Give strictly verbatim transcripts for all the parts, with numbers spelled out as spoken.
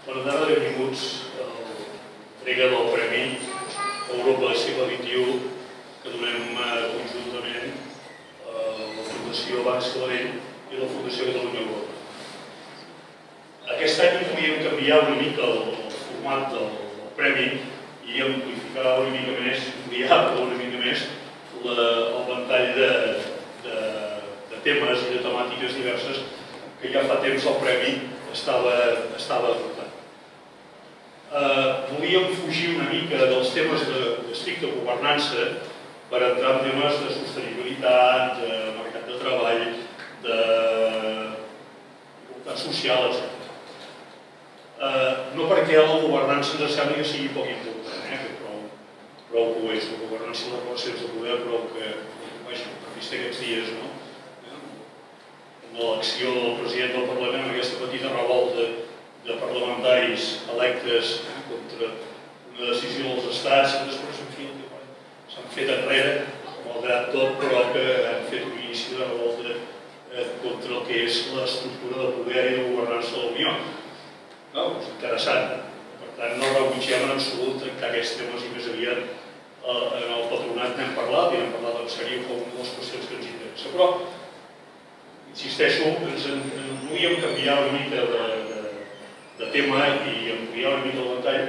Bona tarda, benvinguts a l'entrega del Premi Europa del segle vint-i-u que donem conjuntament a la Fundació Banc Sabadell i la Fundació Catalunya Europa. Aquest any volíem canviar una mica el format del premi i amplificar una mica més, ampliar una mica més el ventall de temes i de temàtiques diverses que ja fa temps el premi estava dotat. Volíem fugir una mica dels temes d'estricta governança per entrar en temes de sostenibilitat, de mercat de treball, de social, etcètera. No perquè la governança ens sembla que sigui poc important, prou que ho és, la governança de les relacions de poder, prou que, vaja, per vista aquests dies, amb l'elecció del president del Parlament, amb aquesta petita revolta de parlamentaris electes contra una decisió dels estats que després s'han fet enrere, malgrat tot, però que han fet un inici de revolta contra el que és l'estructura de poder i de governança de la Unió. És interessant. Per tant, no rebutgem en absolut tractar aquests temes i més aviat en el patronat n'hem parlat i n'hem parlat en sèrio com una de les qüestions que ens interessa. Però, insisteixo, ens volíem canviar una mica de de tema i ampliar una mica el detall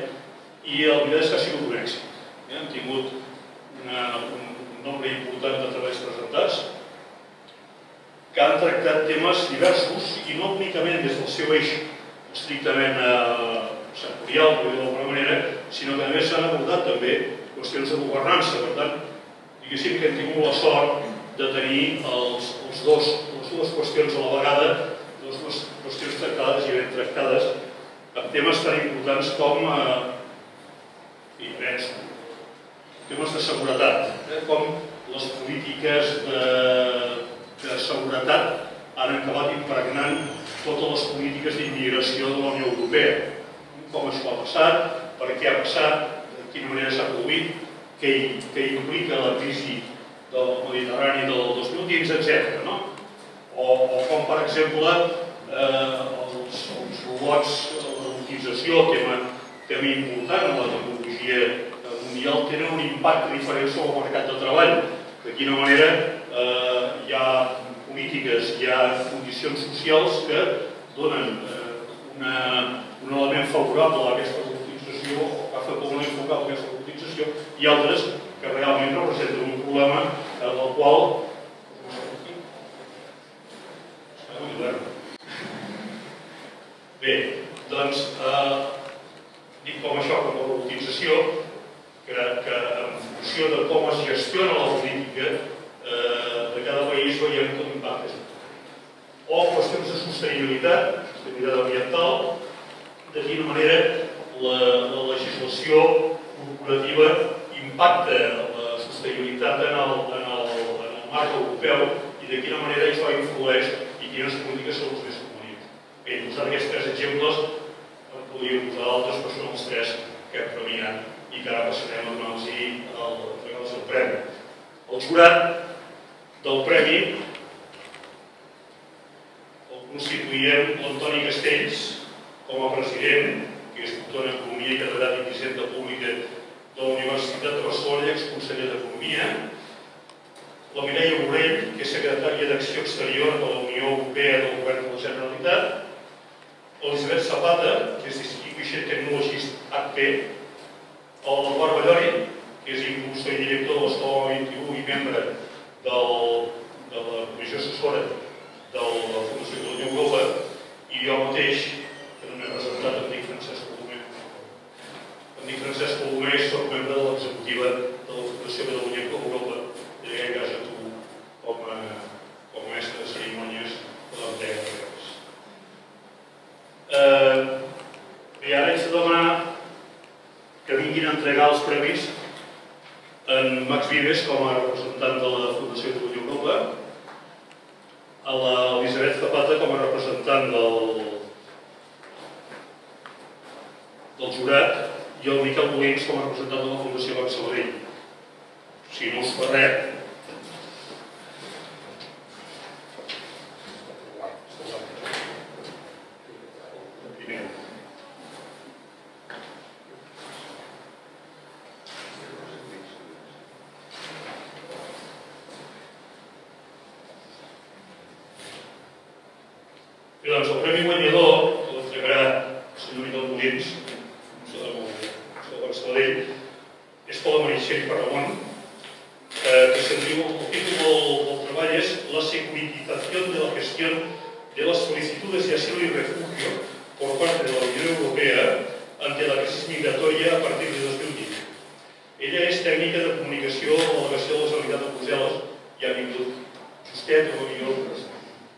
i la veritat és que ha sigut un èxit. Hem tingut un nombre important de treballs presentats que han tractat temes diversos i no únicament des del seu eix estrictament sectorial, per dir-ho d'alguna manera, sinó que a més s'han abordat també qüestions de governança. Per tant, diguéssim que hem tingut la sort de tenir les dues qüestions a la vegada, les dues qüestions tractades i ben tractades, amb temes tan importants com temes de seguretat, com les polítiques de seguretat han acabat impregnant totes les polítiques d'immigració de la Unió Europea. Com això ha passat, per què ha passat, de quina manera s'ha produït, què implica la crisi del Mediterrani del dos mil quinze, etcètera. O com, per exemple, els robots, tema important en la tecnologia mundial, tenen un impacte diferent sobre el mercat de treball. De quina manera hi ha polítiques, hi ha condicions socials que donen un element favorable a aquesta robotització o que fa com un element favorable a aquesta robotització i altres que realment representen un problema en el qual bé, doncs dic com això, com la robotització, que en funció de com es gestiona la política de cada país veiem com impacta. O qüestions de sostenibilitat, sostenibilitat ambiental, de quina manera la legislació corporativa impacta la sostenibilitat en el marc europeu i de quina manera això influeix i quines polítiques són les més convenients. Bé, posant aquests tres exemples, podríem posar d'altres, però són els tres que hem premiat i que ara passarem a donar-los el premi. El jurat del premi el constituïem l'Antoni Castells com a president, que és doctor en Economia i Catedràtic d'Hisenda Pública de la Universitat de Barcelona i exconseller d'Economia, la Mireia Morell, que és secretària d'Acció Exterior de la Unió Europea del Govern de la Generalitat, Elisabet Zapata, que és distinguit tecnologista H P, el Eduard Ballori, que és impulsor i director de l'Escola vint-i-u i membre de la Comissió Assessora de la Fundació Catalunya Europa, i jo mateix, que no m'he presentat, em dic Francesc Colomé. Em dic Francesc Colomé i soc membre de l'executiva de la Fundació Catalunya Europa, i en cas a tu, com a mestre de cerimònies de l'entrega de premis. I ara haig de demanar que vinguin a entregar els premis en Max Vives com a representant de la Fundació Catalunya Europa, a l'Elisabet Zapata com a representant del jurat i al Miquel Molins com a representant de la Fundació Banc Sabadell. Si no us fa res. Bé, doncs el premi guanyador l'entregarà el senyor Miquel Molins, de Barcelona, és per la Meritxell Parramon, que se'n diu, el títol del treball és La securitización de la gestión de las solicitudes de asilo y refugio por parte de la Unión Europea ante la crisis migratoria a partir de dos mil vint. Ella és tècnica de comunicació a la delegació de la Generalitat de Brussel·les i ha vingut justet o millor.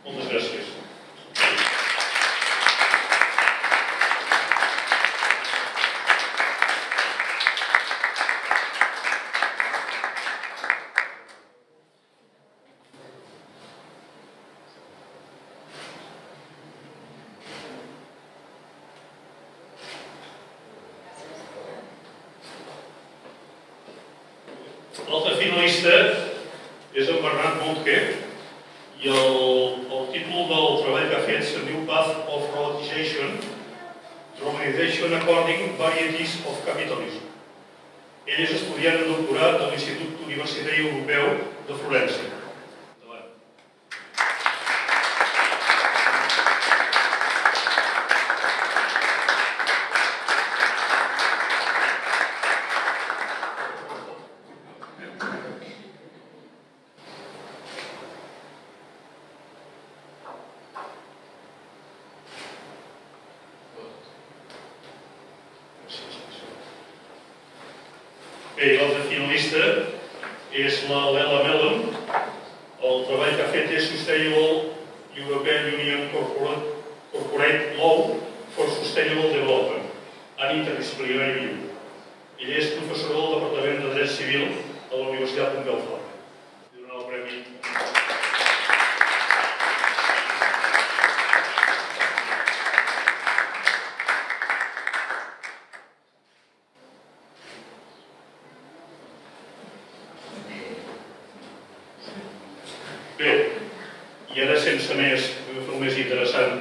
Moltes gràcies. L'altre finalista és el Bernat Monge i el títol del treball que ha fet se'n diu Path of Privatization, Normalization According Varieties of Capitalism. Ell és estudiant de doctorat de l'Institut Universitari Europeu de Florència. L'altre finalista és la Lela Mellon. El treball que ha fet és Sustainable European Union Corporate Law for Sustainable Development and Interdisciplinary Union. Ell és professor del Departament de Dret Civil de la Universitat de Belfast. I ara, sense més, vull fer el més interessant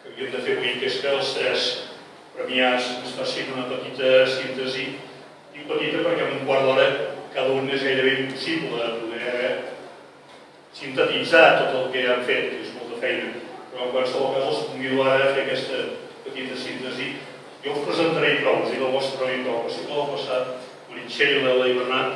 que havíem de fer avui, que és que els tres premiats ens facin una petita síntesi. Dic petita perquè en un quart d'hora cada un és gairebé impossible de poder sintetitzar tot el que han fet, que és molta feina. Però en qualsevol cas els convido ara a fer aquesta petita síntesi. Jo us presentaré prou, i del vostre premi prou, que si no l'ha passat, Meritxell, Lela i Bernat.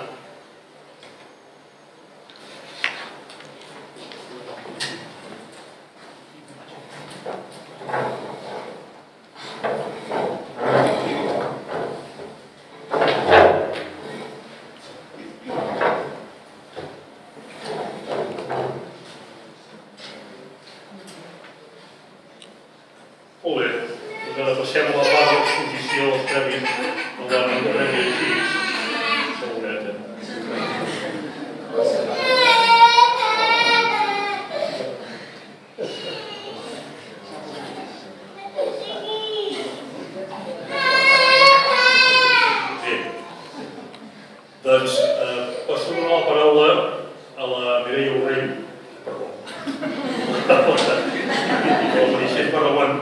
Molt bé, doncs ara passem a la part d'exposició dels premis del Daron Acemoglu. Segureta. Bé, doncs passo a donar la paraula a la Mireia Morell. Perdó. A la Meritxell Parramon,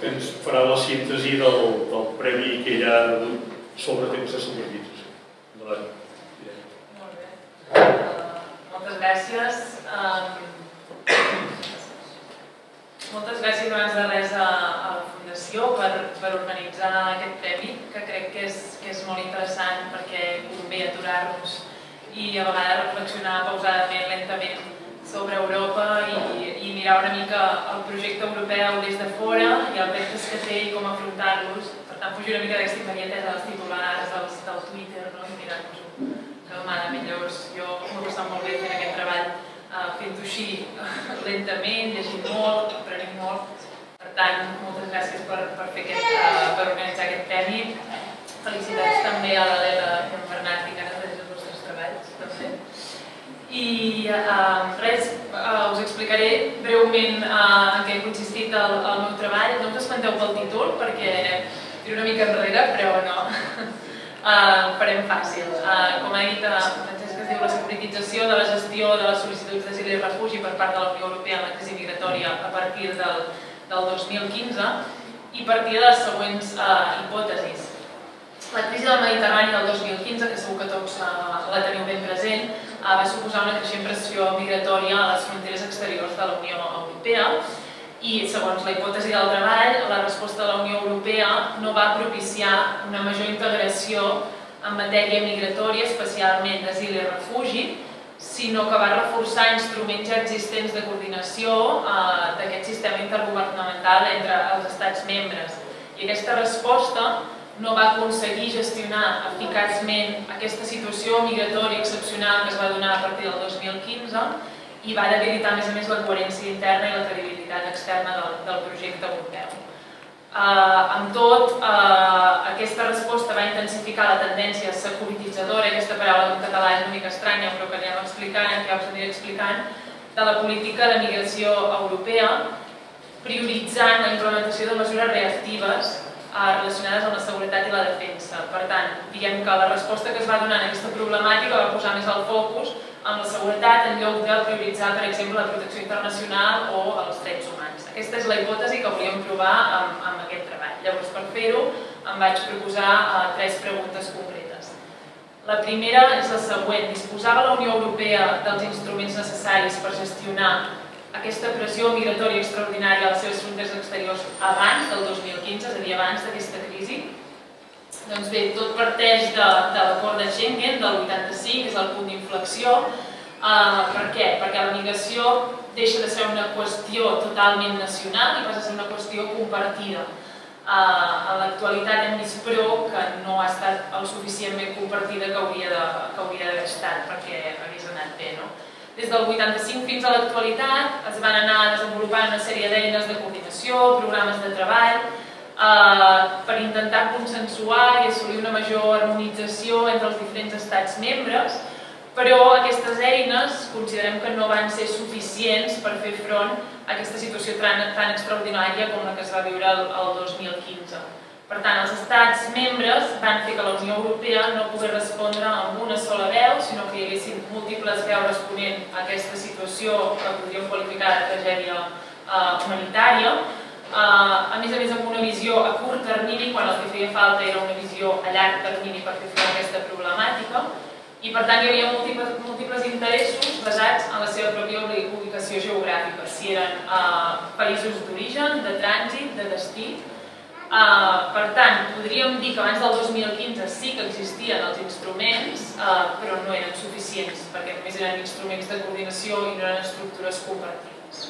que ens farà la síntesi del premi que ella ha rebut sobre temes de supervització. Endavant. Molt bé. Moltes gràcies. Moltes gràcies, abans de res, a la Fundació per organitzar aquest premi, que crec que és molt interessant perquè convé aturar-nos i a vegades reflexionar pausadament, lentament, sobre Europa i mirar una mica el projecte europeu des de fora i els reptes que té i com afrontar-los. Per tant, fugir una mica d'aquesta immediatesa dels titulars del Twitter i mirar-nos-ho calmadament. Llavors, jo m'ho he passat molt bé fent aquest treball, fent-ho així lentament, llegint molt, aprenent molt. Per tant, moltes gràcies per organitzar aquest premi. Felicitats també a la Lela i al Bernat, que han fet els vostres treballs, també. I res, us explicaré breument en què ha consistit el meu treball. No us espanteu pel títol perquè tiro una mica enrere, però no, ho farem fàcil. Com ha dit Francesc, es diu la securitització de la gestió de les sol·licituds d'asil i refugi per part de la Unió Europea en la crisi migratòria a partir del dos mil quinze i partia de les següents hipòtesis. La crisi del Mediterrani del dos mil quinze, que segur que tots la teniu ben present, va suposar una creixent pressió migratòria a les fronteres exteriors de la Unió Europea i, segons la hipòtesi del treball, la resposta de la Unió Europea no va propiciar una major integració en matèria migratòria, especialment d'asil i refugi, sinó que va reforçar instruments ja existents de coordinació d'aquest sistema intergovernamental entre els Estats membres. I aquesta resposta no va aconseguir gestionar eficaçment aquesta situació migratòria excepcional que es va donar a partir del dos mil quinze i va debilitar, a més a més, la coherència interna i la credibilitat externa del projecte europeu. Amb tot, aquesta resposta va intensificar la tendència securititzadora, aquesta paraula en català és una mica estranya, però que anem explicant, que us aniré explicant, de la política de migració europea, prioritzant la implementació de mesures reactives relacionades amb la seguretat i la defensa. Per tant, diguem que la resposta que es va donar en aquesta problemàtica va posar més el focus en la seguretat en lloc de prioritzar, per exemple, la protecció internacional o els drets humans. Aquesta és la hipòtesi que volíem provar amb aquest treball. Llavors, per fer-ho, em vaig proposar tres preguntes concretes. La primera és la següent. Disposava la Unió Europea dels instruments necessaris per gestionar aquesta pressió migratòria extraordinària a les seves fronteres exteriors abans del dos mil quinze, és a dir, abans d'aquesta crisi? Doncs bé, tot parteix de l'acord de Schengen, del vuitanta-cinc, és el punt d'inflexió. Per què? Perquè la migració deixa de ser una qüestió totalment nacional i passa a ser una qüestió compartida. En l'actualitat hem vist, però, que no ha estat el suficientment compartida que hauria d'haver estat perquè hagués anat bé, no? Des del vuitanta-cinc fins a l'actualitat es van anar desenvolupant una sèrie d'eines de coordinació, programes de treball, per intentar consensuar i assolir una major harmonització entre els diferents estats membres, però aquestes eines considerem que no van ser suficients per fer front a aquesta situació tan extraordinària com la que es va viure el dos mil quinze. Per tant, els estats membres van fer que la Unió Europea no pogués respondre amb una sola veu, sinó que hi haguessin múltiples veus responent a aquesta situació que podríem qualificar de tragèdia humanitària. A més a més, amb una visió a curt termini, quan el que feia falta era una visió a llarg termini per fer front a aquesta problemàtica. I per tant, hi havia múltiples interessos basats en la seva pròpia ubicació geogràfica, si eren països d'origen, de trànsit, de destí. Per tant, podríem dir que abans del dos mil quinze sí que existien els instruments, però no eren suficients, perquè només eren instruments de coordinació i no eren estructures compartides.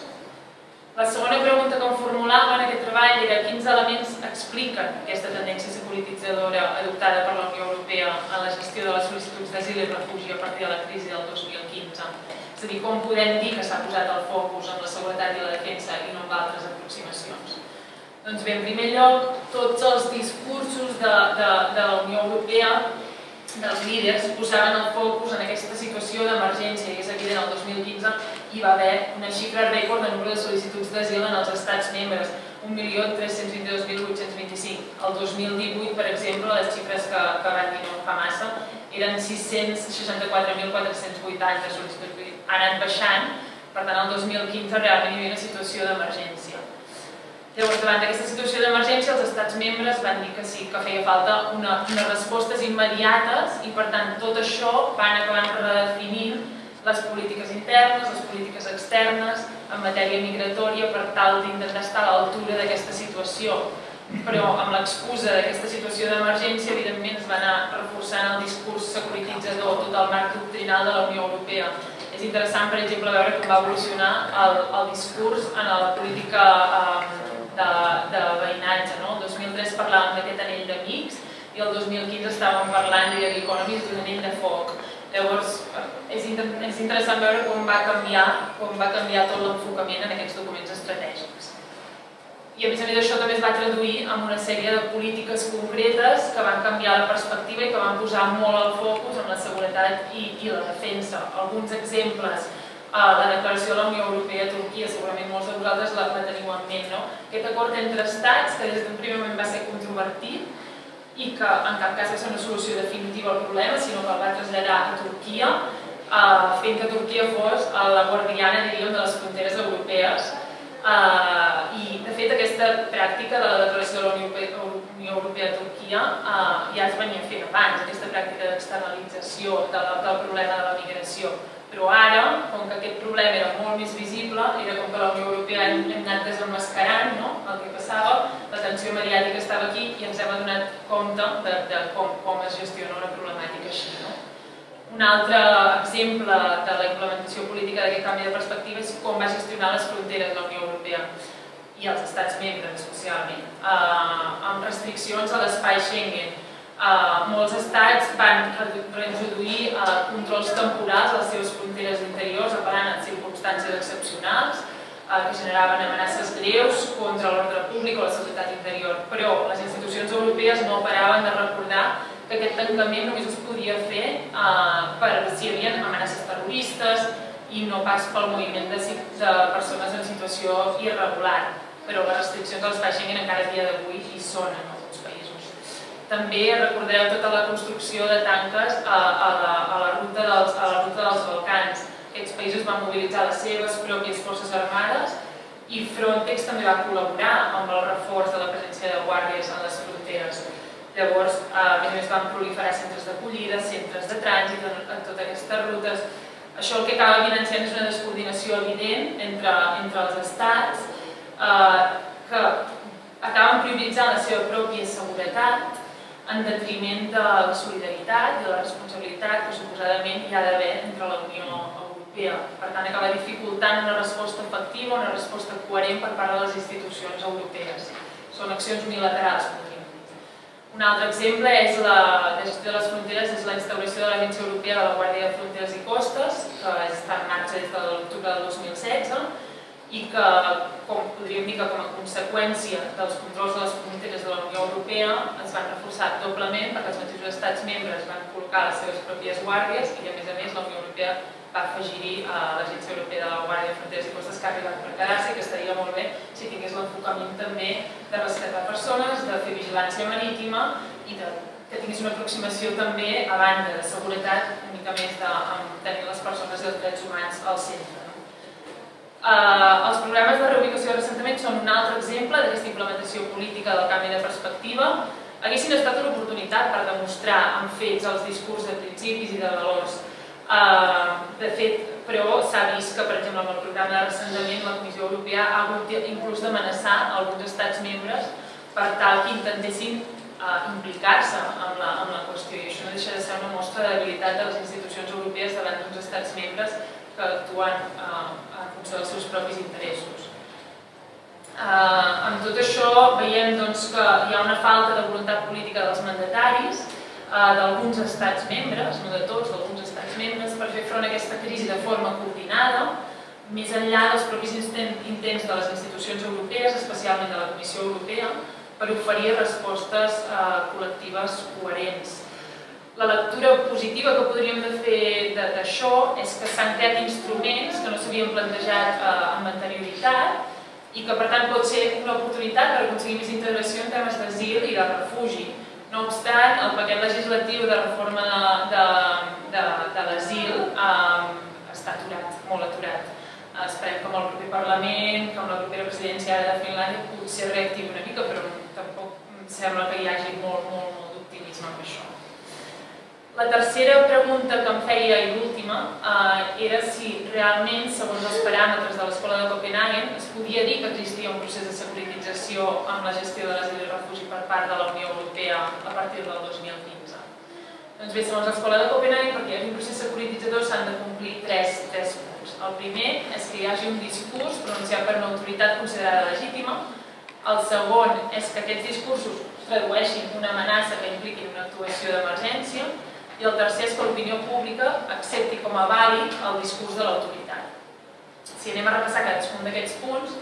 La segona pregunta que em formulava en aquest treball era quins elements expliquen aquesta tendència securititzadora adoptada per la Unió Europea en la gestió de les sol·licituds d'asil i refugi a partir de la crisi del dos mil quinze. És a dir, com podem dir que s'ha posat el focus en la seguretat i la defensa i no en altres aproximacions? Doncs bé, en primer lloc, tots els discursos de la Unió Europea, dels líders, posaven el focus en aquesta situació d'emergència, i és evident, el dos mil quinze hi va haver una xifra rècord de nombre de sol·licituds d'asil en els estats membres, un milió tres-cents vint-i-dos mil vuit-cents vint-i-cinc. El dos mil divuit, per exemple, les xifres que van dir no fa massa, eren sis-cents seixanta-quatre mil quatre-cents vuitanta sol·licituds, ha anat baixant, per tant, el dos mil quinze realment hi havia una situació d'emergència. Llavors, davant d'aquesta situació d'emergència, els estats membres van dir que sí, que feia falta unes respostes immediates i, per tant, tot això van acabant redefinint les polítiques internes, les polítiques externes, en matèria migratòria, per tal d'intentar estar a l'altura d'aquesta situació. Però, amb l'excusa d'aquesta situació d'emergència, evidentment, es va anar reforçant el discurs securititzador, tot el marc doctrinal de la Unió Europea. És interessant, per exemple, veure com va evolucionar el discurs en la política de veïnatge. El dos mil tres parlàvem d'aquest anell d'amics i el dos mil quinze estàvem parlant d'economia d'un anell de foc. Llavors, és interessant veure com va canviar tot l'enfocament en aquests documents estratègics. I a més a més això també es va traduir en una sèrie de polítiques concretes que van canviar la perspectiva i que van posar molt el focus en la seguretat i la defensa. Alguns exemples: la declaració de la Unió Europea a Turquia, segurament molts de vosaltres la teniu en ment, no? Aquest acord entre estats, que des d'un primer moment va ser controvertit i que en cap cas va ser una solució definitiva al problema, sinó que el va traslladar a Turquia, fent que Turquia fos la guardiana, diríem, de les fronteres europees. I, de fet, aquesta pràctica de la declaració de la Unió Europea a Turquia ja es venia fent abans, aquesta pràctica d'externalització del problema de la migració. Però ara, com que aquest problema era molt més visible, era com que la Unió Europea hem anat desenmascarant el que passava, l'atenció mediàtica estava aquí i ens hem adonat compte de com es gestiona una problemàtica així. Un altre exemple de la implementació política d'aquest canvi de perspectiva és com va gestionar les fronteres de la Unió Europea i els estats membres, especialment, amb restriccions a l'espai Schengen. Molts estats van reintroduir controls temporals a les seves fronteres interiors apel·lant a circumstàncies excepcionals que generaven amenaces greus contra l'ordre públic o la seguretat interior. Però les institucions europees no paraven de recordar que aquest tancament només es podia fer per si hi havia amenaces terroristes i no pas pel moviment de persones en situació irregular. Però les restriccions de l'espai Schengen encara a dia d'avui hi són en alguns països. També recordareu tota la construcció de tanques a la ruta dels Balcans. Aquests països van mobilitzar les seves pròpies forces armades i Frontex també va col·laborar amb el reforç de la presència de guàrdies en les fronteres. Llavors, a més a més, van proliferar centres d'acollida, centres de trànsit en totes aquestes rutes. Això el que acaba evidenciant és una descoordinació evident entre els estats que acaben prioritzant la seva pròpia seguretat en detriment de la solidaritat i de la responsabilitat que suposadament hi ha d'haver entre la Unió Europea. Per tant, acaba dificultant una resposta efectiva, una resposta coherent per part de les institucions europees. Són accions unilaterals, podríem dir. Un altre exemple és la gestió de les fronteres, és la instauració de l'Agència Europea de la Guàrdia de Fronteres i Costes, que està en marxa des de l'octubre de dos mil setze, i que, com podríem dir, com a conseqüència dels controls de les fronteres de la Unió Europea es van reforçar doblement perquè els mateixos estats membres van col·locar les seves pròpies guàrdies i, a més a més, la Unió Europea va afegir a l'Agència Europea de la Guàrdia de Fronteres i Costes que ha arribat per quedar-se i que estaria molt bé si tingués l'enfocament també de rescatar persones, de fer vigilància marítima i que tingués una aproximació també a banda de seguretat, una mica més de tenir les persones i els drets humans al centre. Els programes de reubicació i assentament són un altre exemple d'aquesta implementació política del canvi de perspectiva. Haguessin estat una oportunitat per demostrar amb fets els discurs de principis i de valors. De fet, però, s'ha vist que, per exemple, amb el programa de recentrament la Comissió Europea ha hagut inclús d'amenaçar alguns estats membres per tal que intentessin implicar-se en la qüestió. I això no deixa de ser una mostra de debilitat de les institucions europees davant d'uns estats membres que actuen en funció dels seus propis interessos. Amb tot això veiem que hi ha una falta de voluntat política dels mandataris, d'alguns estats membres, no de tots, d'alguns estats membres, per fer front a aquesta crisi de forma coordinada, més enllà dels propis intents de les institucions europees, especialment de la Comissió Europea, per oferir respostes col·lectives coherents. La lectura positiva que podríem fer d'això és que s'han creat instruments que no s'havien plantejat amb anterioritat i que per tant pot ser una oportunitat per aconseguir més integració en temes d'asil i de refugi. No obstant, el paquet legislatiu de reforma de l'asil està aturat, molt aturat. Esperem que amb el proper Parlament, que amb la propera presidència ara de Finlàndia potser reactivi una mica, però tampoc em sembla que hi hagi molt, molt, molt d'optimisme amb això. La tercera pregunta que em feia, i l'última, era si realment, segons els paràmetres de l'Escola de Copenhagen, es podia dir que existia un procés de securitització amb la gestió de l'asil i refugi per part de la Unió Europea a partir del dos mil quinze. Doncs bé, segons l'Escola de Copenhagen, perquè hi hagi un procés securititzador s'han de complir tres punts. El primer és que hi hagi un discurs pronunciat per una autoritat considerada legítima. El segon és que aquests discursos tradueixin una amenaça que impliqui una actuació d'emergència. I el tercer és que l'opinió pública accepti com a vàlid el discurs de l'autoritat. Si anem a repassar cadascun d'aquests punts,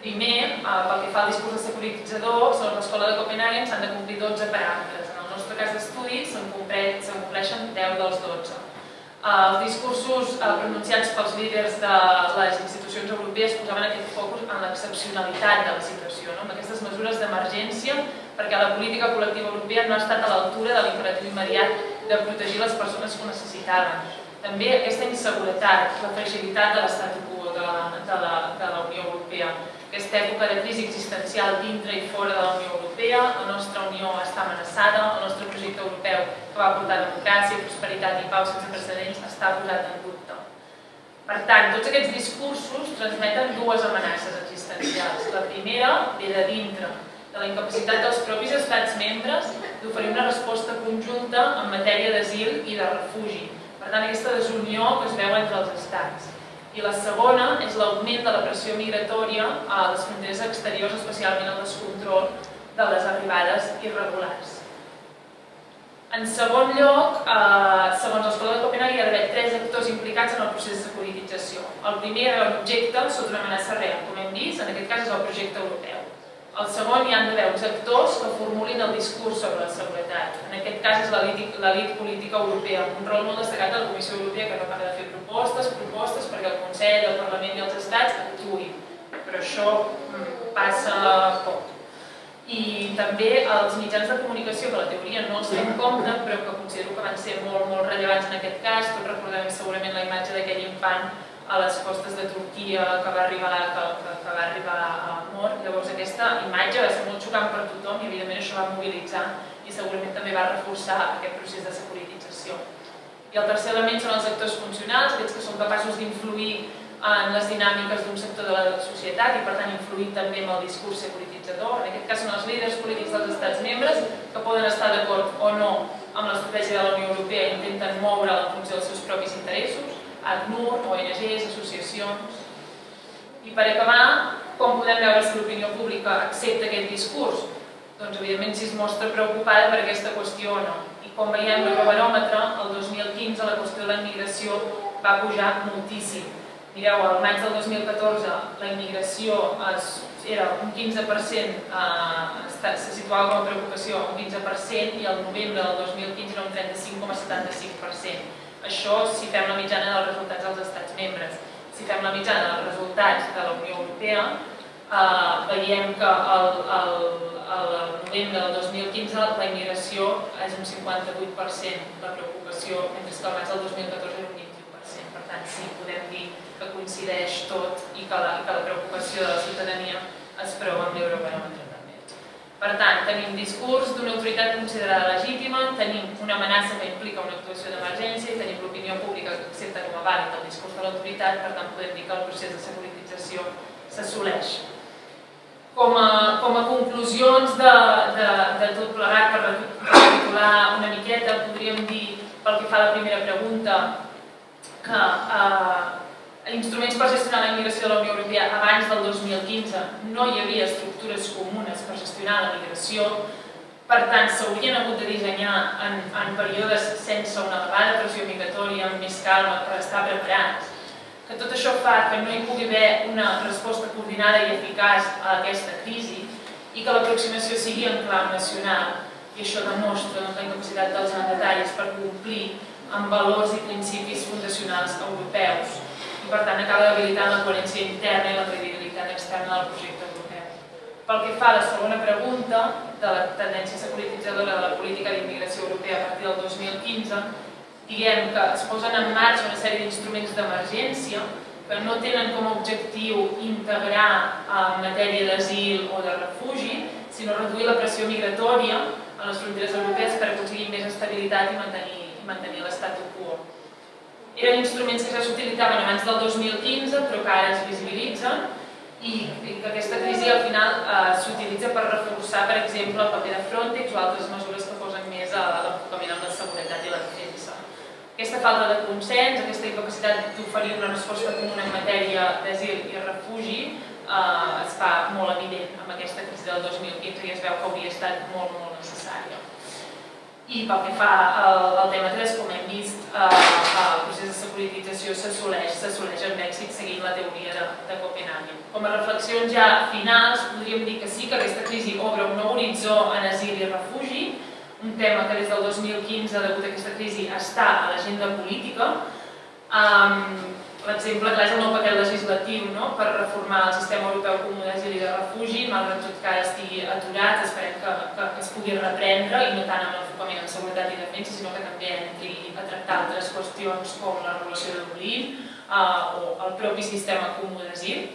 primer, pel que fa al discurs de securititzador, segons l'Escola de Copenhagen s'han de complir dotze paràmetres. En el nostre cas d'estudi se'n compleixen deu dels dotze. Els discursos pronunciats pels líders de les institucions europees posaven aquest focus en l'excepcionalitat de la situació, amb aquestes mesures d'emergència, perquè la política col·lectiva europea no ha estat a l'altura de l'imperatiu immediat de protegir les persones que ho necessitaven. També aquesta inseguretat, la fragilitat de l'estat quo de la Unió Europea, aquesta època de crisi existencial dintre i fora de la Unió Europea, la nostra Unió està amenaçada, el nostre projecte europeu que va portar democràcia, prosperitat i pau sense precedents està posat en dubte. Per tant, tots aquests discursos transmeten dues amenaces existencials. La primera ve de dintre, de la incapacitat dels propis estats membres d'oferir una resposta conjunta en matèria d'asil i de refugi. Per tant, aquesta desunió que es veu entre els estats. I la segona és l'augment de la pressió migratòria a les fronteres exteriors, especialment el descontrol de les arribades irregulars. En segon lloc, segons l'Escola de Copenhaguen, hi ha d'haver tres actors implicats en el procés de politització. El primer era l'objecte sota una amenaça real, com hem vist, en aquest cas és el projecte europeu. El segon, hi han d'haver uns actors que formulin el discurs sobre la seguretat. En aquest cas és l'elit política europea, amb un rol molt destacat de la Comissió Europea, que no acaba de fer propostes, propostes perquè el Consell, el Parlament i els Estats actuïn. Però això passa poc. I també els mitjans de comunicació, que a la teoria no els té en compte, però que considero que van ser molt, molt rellevants en aquest cas. Tots recordem segurament la imatge d'aquell infant a les costes de Turquia que va arribar a mort. Llavors aquesta imatge va ser molt xocant per tothom i evidentment això va mobilitzar i segurament també va reforçar aquest procés de securitització. I el tercer element són els actors funcionals, aquests que són capaços d'influir en les dinàmiques d'un sector de la societat i per tant influir també en el discurs securititzador. En aquest cas són els líders polítics dels estats membres que poden estar d'acord o no amb l'estratègia de la Unió Europea i intenten moure en funció dels seus propis interessos, ACNUR, O N Gs, associacions. I per acabar, com podem veure si l'opinió pública accepta aquest discurs? Doncs evidentment si es mostra preocupada per aquesta qüestió o no. I com veiem en l'Eurobaròmetre, el dos mil quinze la qüestió de la immigració va pujar moltíssim. Mireu, al maig del dos mil catorze la immigració era un quinze per cent, se situava com a preocupació un quinze per cent i al novembre del dos mil quinze era un trenta-cinc coma setanta-cinc per cent. Això si fem la mitjana dels resultats dels estats membres. Si fem la mitjana dels resultats de la Unió Europea, veiem que al novembre del dos mil quinze la immigració és un cinquanta-vuit per cent la preocupació, mentre que al maig del dos mil catorze era un vint-i-u per cent. Per tant, sí, podem dir que coincideix tot i que la preocupació de la ciutadania es preu amb l'eurobaròmetre també. Per tant, tenim discurs d'una autoritat considerada legítima, tenim una amenaça que implica una actuació d'emergència, tenim l'opinió pública que accepta com a vàlid el discurs de l'autoritat, per tant podem dir que el procés de securitització s'assoleix. Com a conclusions de tot plegat, per recapitular una miqueta, podríem dir, pel que fa a la primera pregunta, que instruments per gestionar la immigració de la Unió Europea abans del dos mil quinze no hi havia estructures comunes per gestionar la migració, per tant s'haurien hagut de dissenyar en períodes sense una elevada pressió migratòria, amb més calma, per estar preparats. Que tot això fa que no hi pugui haver una resposta coordinada i eficaç a aquesta crisi i que l'aproximació sigui en clau nacional. I això demostra la incapacitat dels mandataris per complir amb valors i principis fundacionals europeus. I per tant acaba debilitant la coherència interna i la credibilitat externa del projecte europeu. Pel que fa a la segona pregunta de la tendència securititzadora de la política d'immigració europea a partir del dos mil quinze, diguem que es posen en marxa una sèrie d'instruments d'emergència que no tenen com a objectiu integrar en matèria d'asil o de refugi, sinó reduir la pressió migratòria a les fronteres europees per aconseguir més estabilitat i mantenir l'estat quo. Eren instruments que ja s'utilitzaven abans del dos mil quinze, però que ara es visibilitzen i que aquesta crisi al final s'utilitza per reforçar, per exemple, el paper de Frontex o altres mesures que posen més a l'enfocament amb la seguretat i la defensa. Aquesta falta de consens, aquesta incapacitat d'oferir una resposta comuna en matèria d'asil i refugi es fa molt evident amb aquesta crisi del dos mil quinze i es veu que hauria estat molt, molt necessària. I pel que fa al tema tres, com hem vist, el procés de securitització s'assoleix amb èxit seguint la teoria de Copenhaguen. Com a reflexions ja finals, podríem dir que sí que aquesta crisi obre un nou horitzó en asil i refugi, un tema que des del dos mil quinze, degut a aquesta crisi, està a l'agenda política. L'exemple clar és el nou paquet legislatiu per reformar el sistema europeu comú d'asil i de refugi, malgrat tot que ara estigui aturat, esperem que es pugui reprendre i no tant amb l'enfocament en seguretat i defensa, sinó que també entri a tractar altres qüestions com la regulació de Dublín o el propi sistema comú d'asil.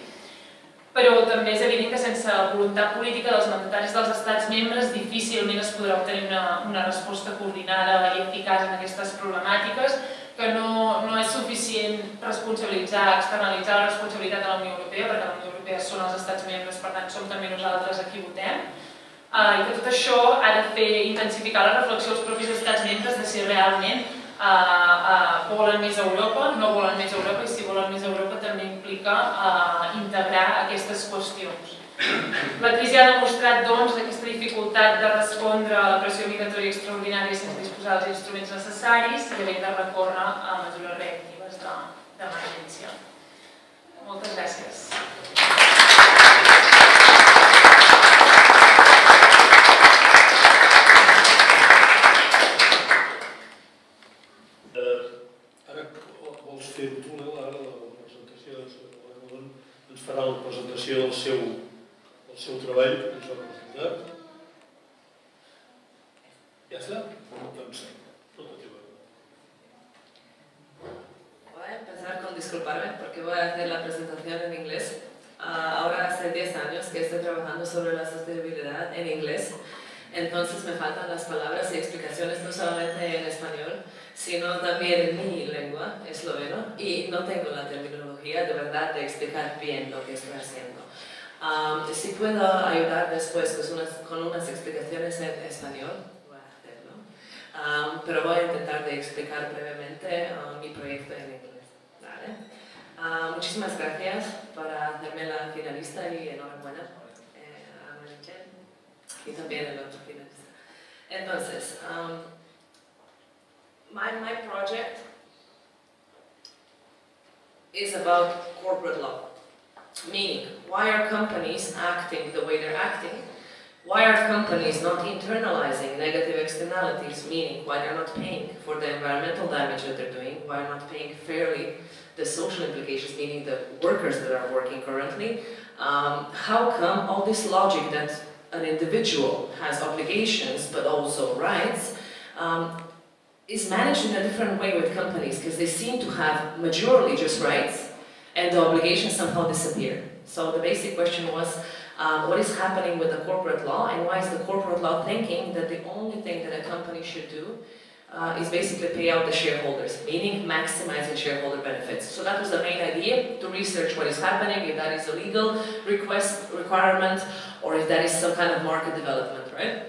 Però també és evident que sense voluntat política dels mandataris dels estats membres difícilment es podrà obtenir una resposta coordinada i eficaç en aquestes problemàtiques que no és suficient responsabilitzar, externalitzar la responsabilitat de la Unió Europea, perquè la Unió Europea són els estats membres, per tant som també nosaltres a qui votem, i que tot això ha de fer intensificar la reflexió als propis estats membres de si realment volen més Europa, no volen més Europa, i si volen més Europa també implica integrar aquestes qüestions. La crisi ha demostrat, doncs, aquesta dificultat de respondre a la pressió migratòria extraordinària sense disposar dels instruments necessaris i haver de recórrer a mesures reactives d'emergència. Moltes gràcies. Ara vols fer un túnel, ara la presentació ens farà la presentació del seu el seu treball que ens va presentar. Ja està? Doncs tot aquí va. Voy a empezar con disculparme porque voy a hacer la presentación en inglés. Uh, ahora hace diez años que estoy trabajando sobre la sostenibilidad en inglés. Entonces me faltan las palabras y explicaciones no solamente en español, sino también en mi lengua, esloveno, y no tengo la terminología de verdad de explicar bien lo que estoy haciendo. Um, si puedo ayudar después pues unas, con unas explicaciones en español, voy a hacerlo, um, pero voy a intentar de explicar brevemente uh, mi proyecto en inglés. ¿Vale? Uh, muchísimas gracias por hacerme la finalista y enhorabuena eh, a Meritxell y también el otro finalista. Entonces, um, my, my project is about corporate law. Meaning, why are companies acting the way they're acting? Why are companies not internalizing negative externalities? Meaning, why they're not paying for the environmental damage that they're doing? Why not paying fairly the social implications, meaning the workers that are working currently? Um, how come all this logic that an individual has obligations but also rights um, is managed in a different way with companies? Because they seem to have majorly just rights, and the obligations somehow disappear. So the basic question was, um, what is happening with the corporate law, and why is the corporate law thinking that the only thing that a company should do uh, is basically pay out the shareholders, meaning maximizing shareholder benefits. So that was the main idea, to research what is happening, if that is a legal request requirement, or if that is some kind of market development, right?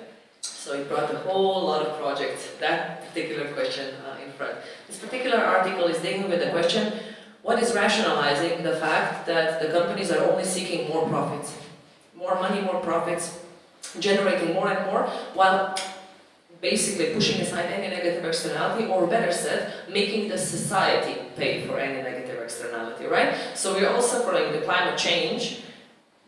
So it brought a whole lot of projects, that particular question uh, in front. This particular article is dealing with the question, what is rationalizing the fact that the companies are only seeking more profits? More money, more profits, generating more and more, while basically pushing aside any negative externality, or better said, making the society pay for any negative externality, right? So we're all suffering the climate change,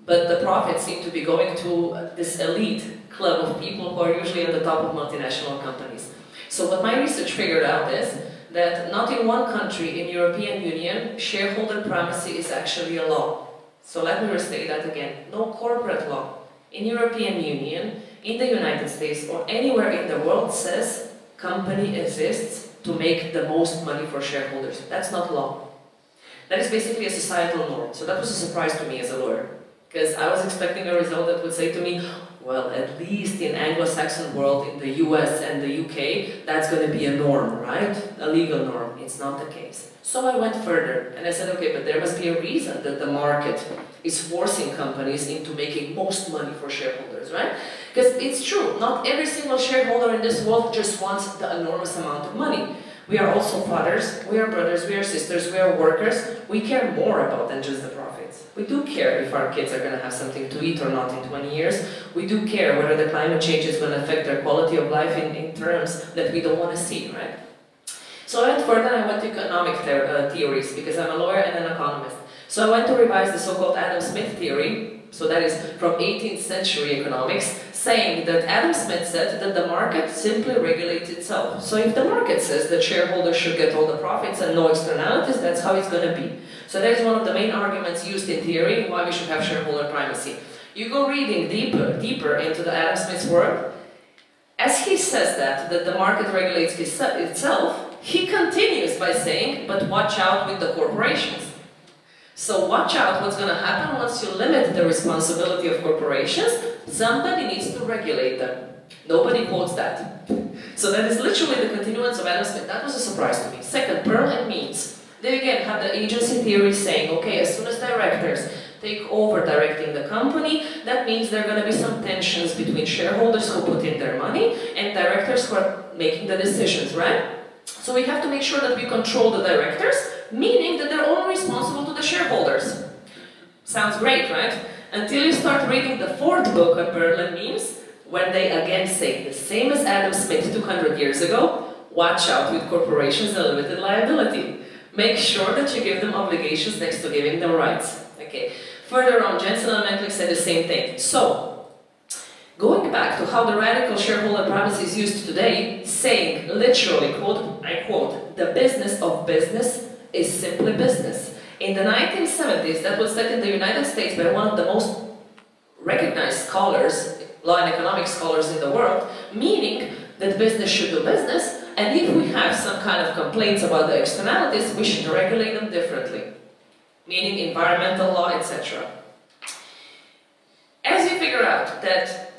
but the profits seem to be going to this elite club of people who are usually at the top of multinational companies. So what my research figured out is, that not in one country in European Union shareholder primacy is actually a law. So let me restate that again. No corporate law in European Union, in the United States or anywhere in the world says company exists to make the most money for shareholders. That's not law. That is basically a societal norm. So that was a surprise to me as a lawyer, because I was expecting a result that would say to me, well, at least in Anglo-Saxon world, in the U S and the U K, that's going to be a norm, right? A legal norm. It's not the case. So I went further and I said, okay, but there must be a reason that the market is forcing companies into making most money for shareholders, right? Because it's true, not every single shareholder in this world just wants the enormous amount of money. We are also fathers, we are brothers, we are sisters, we are workers. We care more about than just the profits. We do care if our kids are going to have something to eat or not in twenty years. We do care whether the climate change is going to affect their quality of life in, in terms that we don't want to see, right? So I went further and I went to economic the uh, theories, because I'm a lawyer and an economist. So I went to revise the so-called Adam Smith theory, so that is from eighteenth century economics, saying that Adam Smith said that the market simply regulates itself. So if the market says that shareholders should get all the profits and no externalities, that's how it's going to be. So that is one of the main arguments used in theory why we should have shareholder primacy. You go reading deeper, deeper into the Adam Smith's work, as he says that, that the market regulates itself, he continues by saying, but watch out with the corporations. So watch out what's going to happen once you limit the responsibility of corporations. Somebody needs to regulate them. Nobody quotes that. So that is literally the continuance of Ernestin. That was a surprise to me. Second, Pearl and Means. They again have the agency theory saying, okay, as soon as directors take over directing the company, that means there are going to be some tensions between shareholders who put in their money and directors who are making the decisions, right? So we have to make sure that we control the directors, meaning that they're only responsible to the shareholders. Sounds great, right? Until you start reading the fourth book on Berlin Memes, when they again say the same as Adam Smith two hundred years ago, watch out with corporations and limited liability. Make sure that you give them obligations next to giving them rights. Okay. Further on, Jensen and Menklich said the same thing. So, going back to how the radical shareholder promise is used today, saying literally, quote, I quote, the business of business is simply business. In the nineteen seventies, that was said in the United States by one of the most recognized scholars, law and economic scholars in the world, meaning that business should do business, and if we have some kind of complaints about the externalities, we should regulate them differently. Meaning environmental law, et cetera. As you figure out that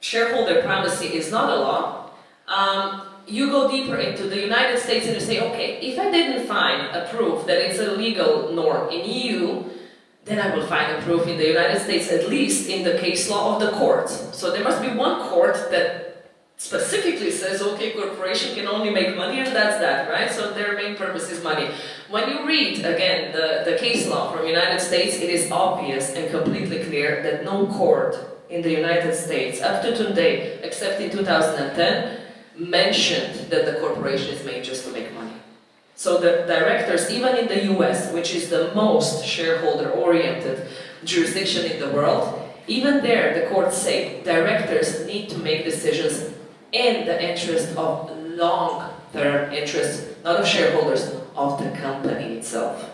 shareholder primacy is not a law, um, you go deeper into the United States and you say, okay, if I didn't find a proof that it's a legal norm in E U, then I will find a proof in the United States, at least in the case law of the courts. So there must be one court that specifically says, okay, corporation can only make money and that's that, right? So their main purpose is money. When you read, again, the, the case law from the United States, it is obvious and completely clear that no court in the United States, up to today, except in two thousand ten, mentioned that the corporation is made just to make money. So the directors, even in the U S, which is the most shareholder-oriented jurisdiction in the world, even there the courts say directors need to make decisions in the interest of long-term interests, not of shareholders, of the company itself.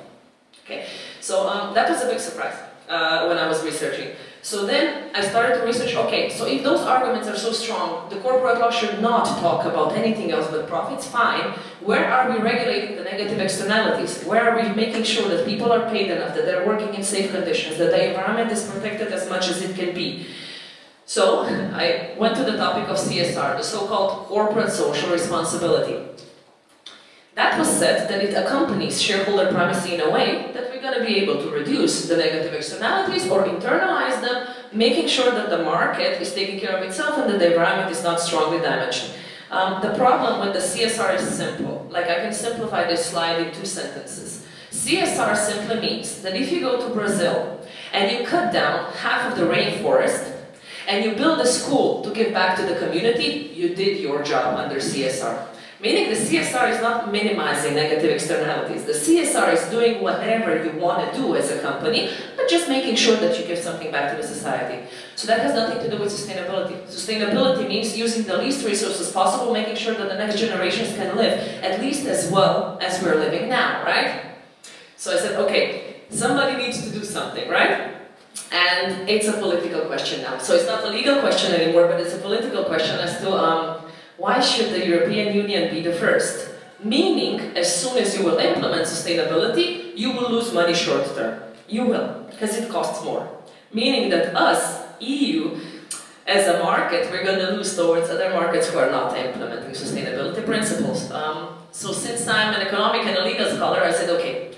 Okay, so um, that was a big surprise uh, when I was researching. So then I started to research, okay, so if those arguments are so strong, the corporate law should not talk about anything else but profits, fine. Where are we regulating the negative externalities? Where are we making sure that people are paid enough, that they're working in safe conditions, that the environment is protected as much as it can be? So I went to the topic of C S R, the so-called corporate social responsibility. That was said that it accompanies shareholder primacy in a way that we're going to be able to reduce the negative externalities or internalize them, making sure that the market is taking care of itself and that the environment is not strongly damaged. Um, the problem with the C S R is simple. Like, I can simplify this slide in two sentences. C S R simply means that if you go to Brazil and you cut down half of the rainforest and you build a school to give back to the community, you did your job under C S R. Meaning the C S R is not minimizing negative externalities. The C S R is doing whatever you want to do as a company, but just making sure that you give something back to the society. So that has nothing to do with sustainability. Sustainability means using the least resources possible, making sure that the next generations can live at least as well as we're living now, right? So I said, okay, somebody needs to do something, right? And it's a political question now. So it's not a legal question anymore, but it's a political question as to, um, why should the European Union be the first? Meaning, as soon as you will implement sustainability, you will lose money short term. You will, because it costs more. Meaning that us, E U, as a market, we're going to lose towards other markets who are not implementing sustainability principles. Um, so since I'm an economic and a legal scholar, I said, okay,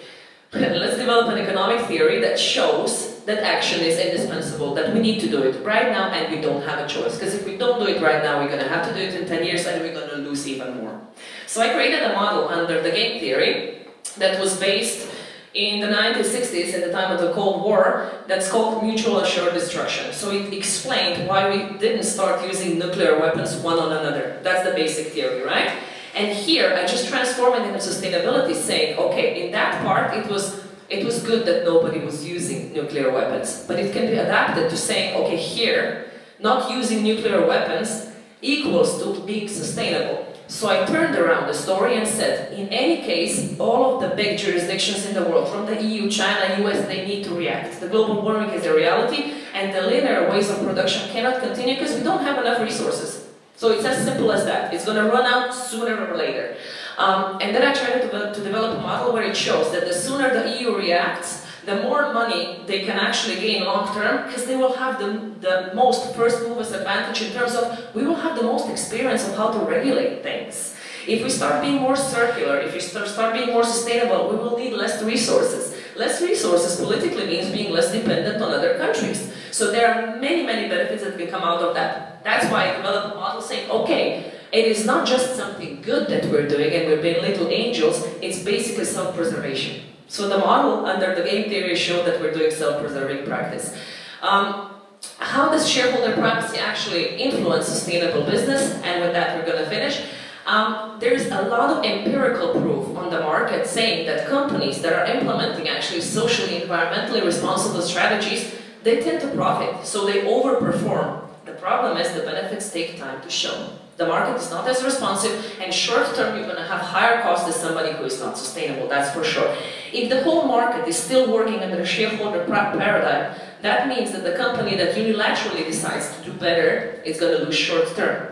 let's develop an economic theory that shows that action is indispensable, that we need to do it right now and we don't have a choice. Because if we don't do it right now, we're going to have to do it in ten years and we're going to lose even more. So I created a model under the game theory that was based in the nineteen sixties, at the time of the Cold War, that's called mutual assured destruction. So it explained why we didn't start using nuclear weapons one on another. That's the basic theory, right? And here, I just transformed it into sustainability, saying, okay, in that part, it was It was good that nobody was using nuclear weapons, but it can be adapted to saying, okay, here, not using nuclear weapons equals to being sustainable. So I turned around the story and said, in any case, all of the big jurisdictions in the world, from the E U, China, U S, they need to react. The global warming is a reality, and the linear ways of production cannot continue because we don't have enough resources. So it's as simple as that. It's going to run out sooner or later. Um, and then I tried to, to develop a model where it shows that the sooner the E U reacts, the more money they can actually gain long-term, because they will have the, the most first-movers advantage in terms of, we will have the most experience of how to regulate things. If we start being more circular, if we start being more sustainable, we will need less resources. Less resources politically means being less dependent on other countries. So there are many, many benefits that can come out of that. That's why I developed a model saying, okay, it is not just something good that we're doing and we're being little angels, it's basically self-preservation. So the model under the game theory showed that we're doing self-preserving practice. Um, how does shareholder privacy actually influence sustainable business? And with that we're going to finish. Um, there's a lot of empirical proof on the market saying that companies that are implementing actually socially, environmentally responsible strategies, they tend to profit, so they overperform. The problem is the benefits take time to show. The market is not as responsive, and short term you're going to have higher costs as somebody who is not sustainable, that's for sure. If the whole market is still working under a shareholder paradigm, that means that the company that unilaterally decides to do better is going to lose short term.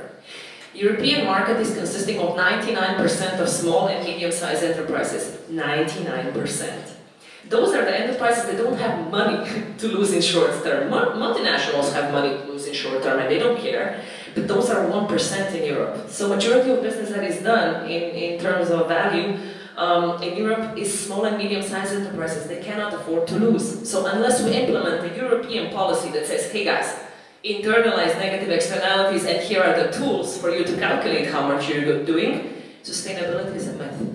European market is consisting of ninety-nine percent of small and medium-sized enterprises. ninety-nine percent. Those are the enterprises that don't have money to lose in short term. Multinationals have money to lose in short term and they don't care. But those are one percent in Europe. So majority of business that is done in, in terms of value um, in Europe is small and medium-sized enterprises. They cannot afford to lose. So unless we implement a European policy that says, hey guys, internalize negative externalities and here are the tools for you to calculate how much you're doing, sustainability is a myth.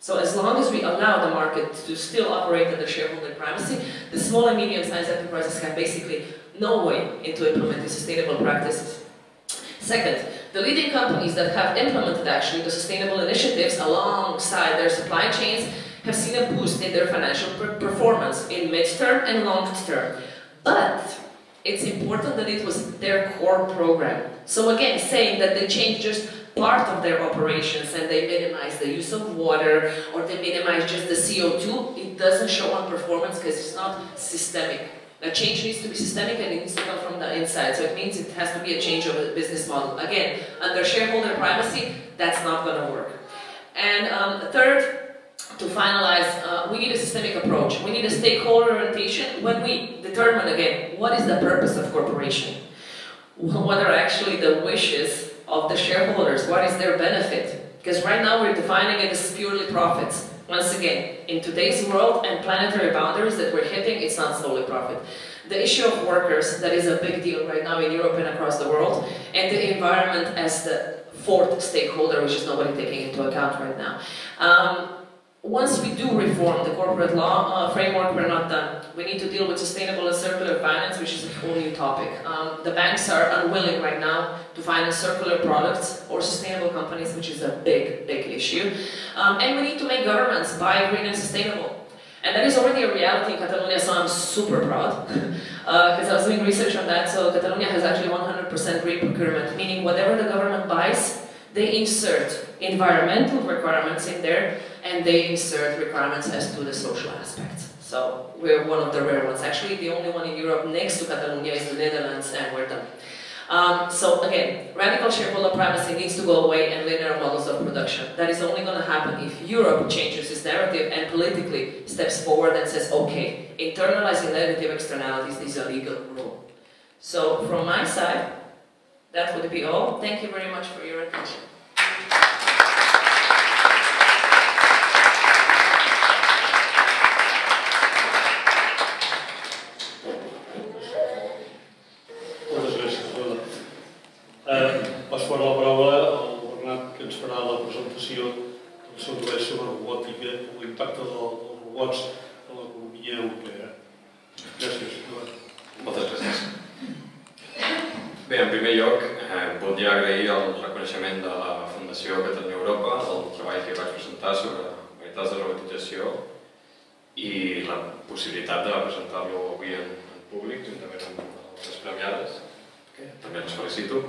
So as long as we allow the market to still operate under shareholder privacy, the small and medium-sized enterprises have basically no way into implementing sustainable practices. Second, the leading companies that have implemented actually the sustainable initiatives alongside their supply chains have seen a boost in their financial performance in mid-term and long-term. But it's important that it was their core program. So again, saying that they changed just part of their operations and they minimize the use of water or they minimize just the C O two, it doesn't show on performance because it's not systemic. A change needs to be systemic and it needs to come from the inside. So it means it has to be a change of a business model. Again, under shareholder privacy, that's not going to work. And um, third, to finalize, uh, we need a systemic approach. We need a stakeholder orientation when we determine again what is the purpose of corporation, what are actually the wishes of the shareholders, what is their benefit? Because right now we're defining it as purely profits. Once again, in today's world and planetary boundaries that we're hitting, it's not solely profit. The issue of workers, that is a big deal right now in Europe and across the world, and the environment as the fourth stakeholder, which is nobody taking into account right now. Um, Once we do reform the corporate law uh, framework, we're not done. We need to deal with sustainable and circular finance, which is a whole new topic. Um, the banks are unwilling right now to finance circular products or sustainable companies, which is a big, big issue. Um, and we need to make governments buy green and sustainable. And that is already a reality in Catalonia, so I'm super proud. Because uh, I was doing research on that, so Catalonia has actually one hundred percent green procurement, meaning whatever the government buys, they insert environmental requirements in there, and they insert requirements as to the social aspects. So we're one of the rare ones. Actually, the only one in Europe next to Catalonia is the Netherlands, and we're done. Um, so again, radical shareholder privacy needs to go away and linear models of production. That is only going to happen if Europe changes its narrative and politically steps forward and says, okay, internalizing negative externalities is a legal rule. So from my side, that would be all. Thank you very much for your attention. Passarà la paraula al Bernat, que ens farà la presentació del seu treball sobre robòtica i l'impacte dels robots en l'economia europea. Gràcies. Moltes gràcies. Bé, en primer lloc, voldria agrair el reconeixement de la Fundació Catalunya Europa del treball que vaig presentar sobre unitats de robotització i la possibilitat de presentar-lo avui en públic, juntament amb les premiades, que també els felicito.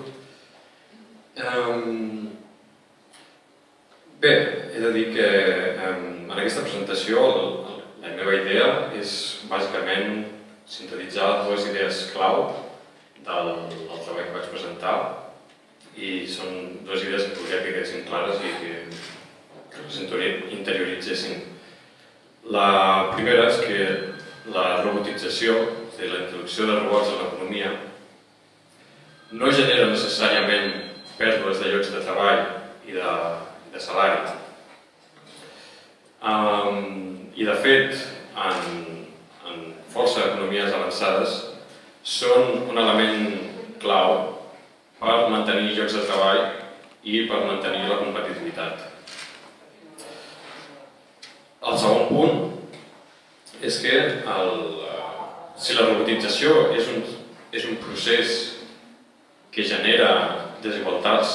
Bé, he de dir que en aquesta presentació la meva idea és bàsicament sintetitzar dues idees clau del treball que vaig presentar i són dues idees que volia que quedessin clares i que les interioritzessin. La primera és que la robotització, és a dir, la introducció de robots a l'economia, no genera necessàriament pèrdues de llocs de treball i de salari. I de fet, en força economies avançades, són un element clau per mantenir llocs de treball i per mantenir la competitivitat. El segon punt és que si la robotització és un procés que genera desigualtats,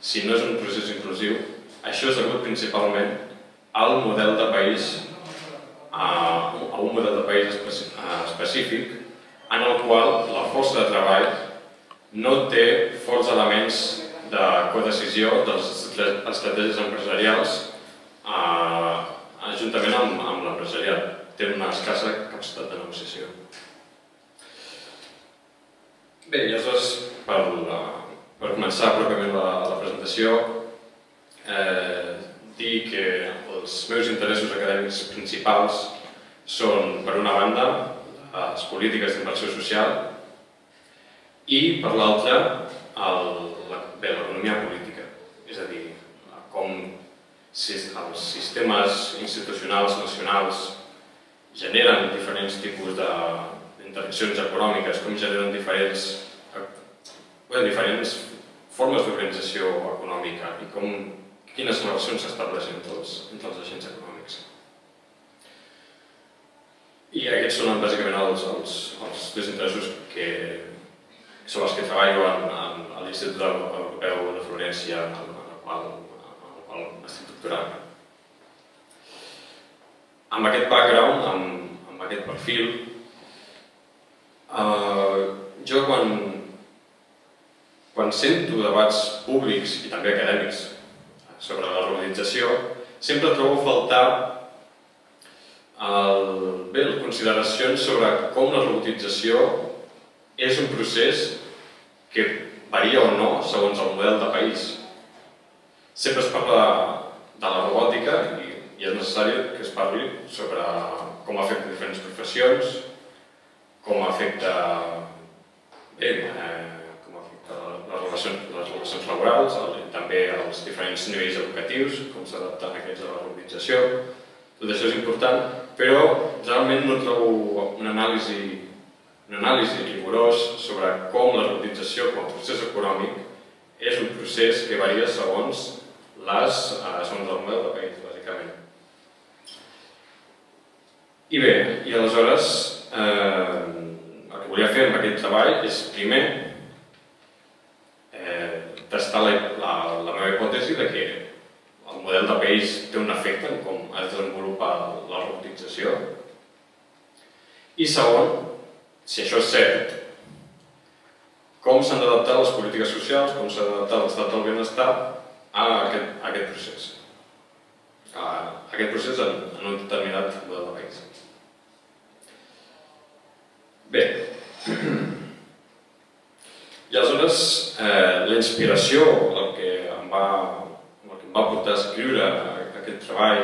si no és un procés inclusiu, això és degut principalment al model de país, a un model de país específic en el qual la força de treball no té forts elements de codecisió dels estratègies empresarials juntament amb l'empresariat. Té una escassa capacitat de negociació. Bé, i aleshores, per començar pròpiament la presentació, dir que els meus interessos acadèmics principals són, per una banda, les polítiques d'inversió social i, per l'altra, l'economia política. És a dir, com els sistemes institucionals nacionals generen diferents tipus d'interaccions econòmiques, com generen diferents formes d'organització econòmica i quines relacions s'estableixen entre els agents econòmics. I aquests són bàsicament els dos interessos sobre els que treballo a l'Institut Europeu de Florència, en el qual estic doctorant. Amb aquest background, amb aquest perfil, jo quan sento debats públics i també acadèmics sobre la robotització, sempre trobo a faltar consideracions sobre com la robotització és un procés que varia o no segons el model de país. Sempre es parla de la robòtica i i és necessari que es parli sobre com afecta diferents professions, com afecta les relacions laborals, també els diferents nivells educatius, com s'adapten aquests a la robotització. Tot això és important, però realment no trobo un anàlisi rigorós sobre com la robotització com a procés econòmic és un procés que varia segons el model de país, bàsicament. I bé, i aleshores el que volia fer amb aquest treball és primer tastar la meva hipòtesi que el model de país té un efecte en com es desenvolupa la robotització i segon, si això és cert, com s'han d'adaptar les polítiques socials, com s'ha d'adaptar l'estat del benestar a aquest procés. Aquest procés en un determinat model de país. Bé, i aleshores la inspiració, el que em va portar a escriure aquest treball,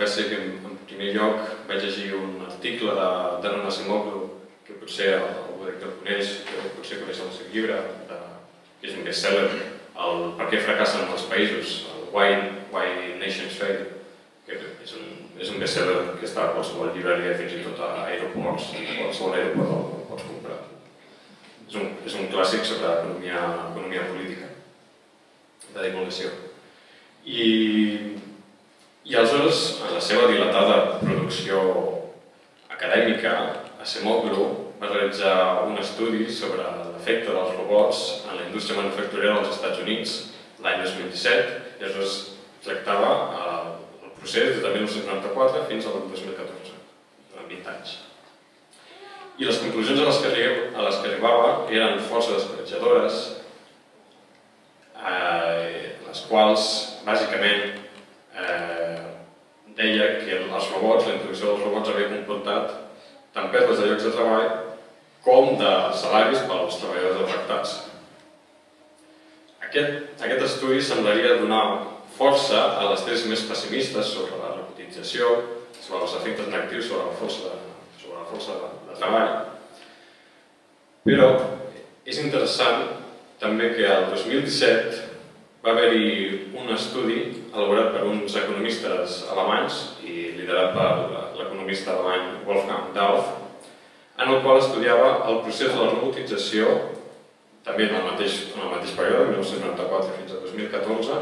va ser que en primer lloc vaig llegir un article de Daron Acemoglu, que potser algú que el coneix, que potser coneix el seu llibre, que és un best-seller, Per què fracassen els països, el Why Nations Fail, que és un best-seller que està a qualsevol llibreria, fins i tot a aeroports, a qualsevol aeroport el pots comprar. És un clàssic sobre economia política, de divulgació. I aleshores, en la seva dilatada producció acadèmica, Acemoglu va realitzar un estudi sobre l'efecte dels robots en la indústria manufacturera dels Estats Units l'any dos mil disset, i aleshores tractava el procés des de mil nou-cents noranta-quatre fins al dos mil catorze, durant vint anys. I les conclusions a les que arribava eren força descoratjadores, les quals, bàsicament, deia que els robots, la introducció dels robots havia comportat tant pèrdues de llocs de treball com de salaris per als treballadors afectats. Aquest estudi semblaria donar força a les tesis més pessimistes sobre la robotització, sobre els efectes negatius sobre la força força de treball. Però és interessant també que el dos mil disset va haver-hi un estudi elaborat per uns economistes alemanys i liderat per l'economista alemany Wolfgang Dauz, en el qual estudiava el procés de la robotització, també en el mateix període, mil nou-cents noranta-quatre fins a dos mil catorze,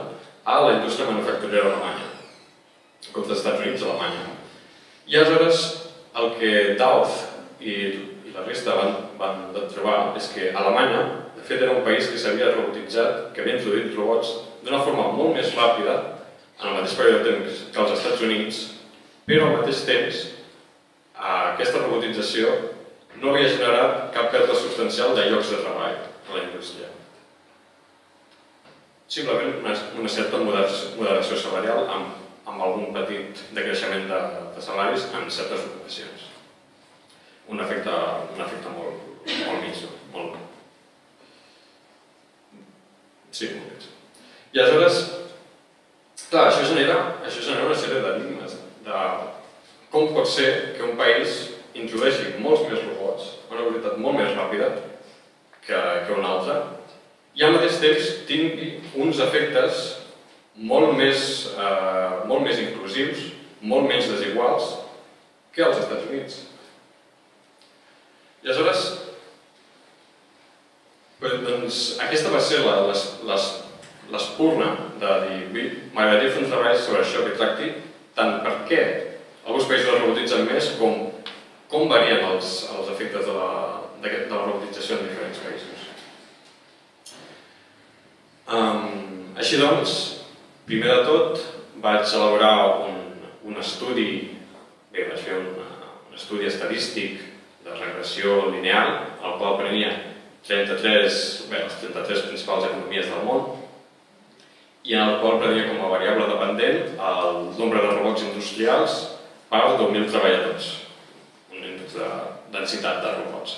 a la indústria manufacturera alemanya, com als Estats Units, Alemanya. I aleshores el que Dauz i la resta van trobar és que Alemanya, de fet, era un país que s'havia robotitzat, que havia introduït robots d'una forma molt més ràpida en el mateix període de temps que als Estats Units, però al mateix temps aquesta robotització no havia generat cap pèrdua substancial de llocs de treball a la indústria. Simplement una certa moderació salarial amb algun petit decreixement de salaris en certes ocupacions. Un efecte molt mig, molt... Sí, molt mig. I aleshores, clar, això genera una sèrie d'enigmes de com pot ser que un país introdueixi molts més robots a una velocitat molt més ràpida que un altre i al mateix temps tingui uns efectes molt més inclusius, molt menys desiguals que als Estats Units. I aleshores, aquesta va ser l'espurna de dir m'agradaria fer un treball sobre això que tracti tant per què alguns països es robotitzen més com com varien els efectes de la robotització en diferents països. Així doncs, primer de tot, vaig elaborar un estudi, bé, vaig fer un estudi estadístic de regressió lineal, el qual prenia les trenta-tres principals economies del món, i en el qual prenia com a variable dependent el nombre de robots industrials per deu mil treballadors, un índex de densitat de robots.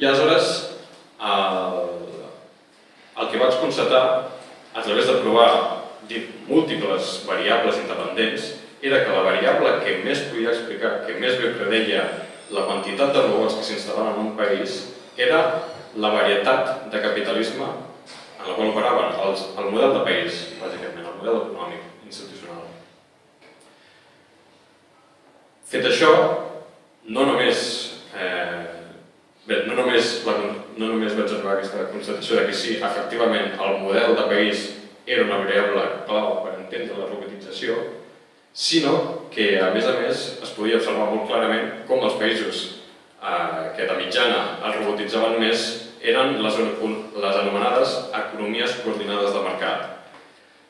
I aleshores, el que vaig constatar a través de provar múltiples variables independents, era que la variable que més podia explicar, que més bé predeia la quantitat de robots que s'instal·laven en un país, era la varietat de capitalisme en la qual operaven, el model de país, bàsicament, el model econòmic, institucional. Fet això, no només no només vaig arribar a aquesta constatació que sí, efectivament, el model de país era una variable clau per entendre la robotització, sinó que, a més a més, es podia observar molt clarament com els països que de mitjana es robotitzaven més eren les anomenades economies coordinades de mercat,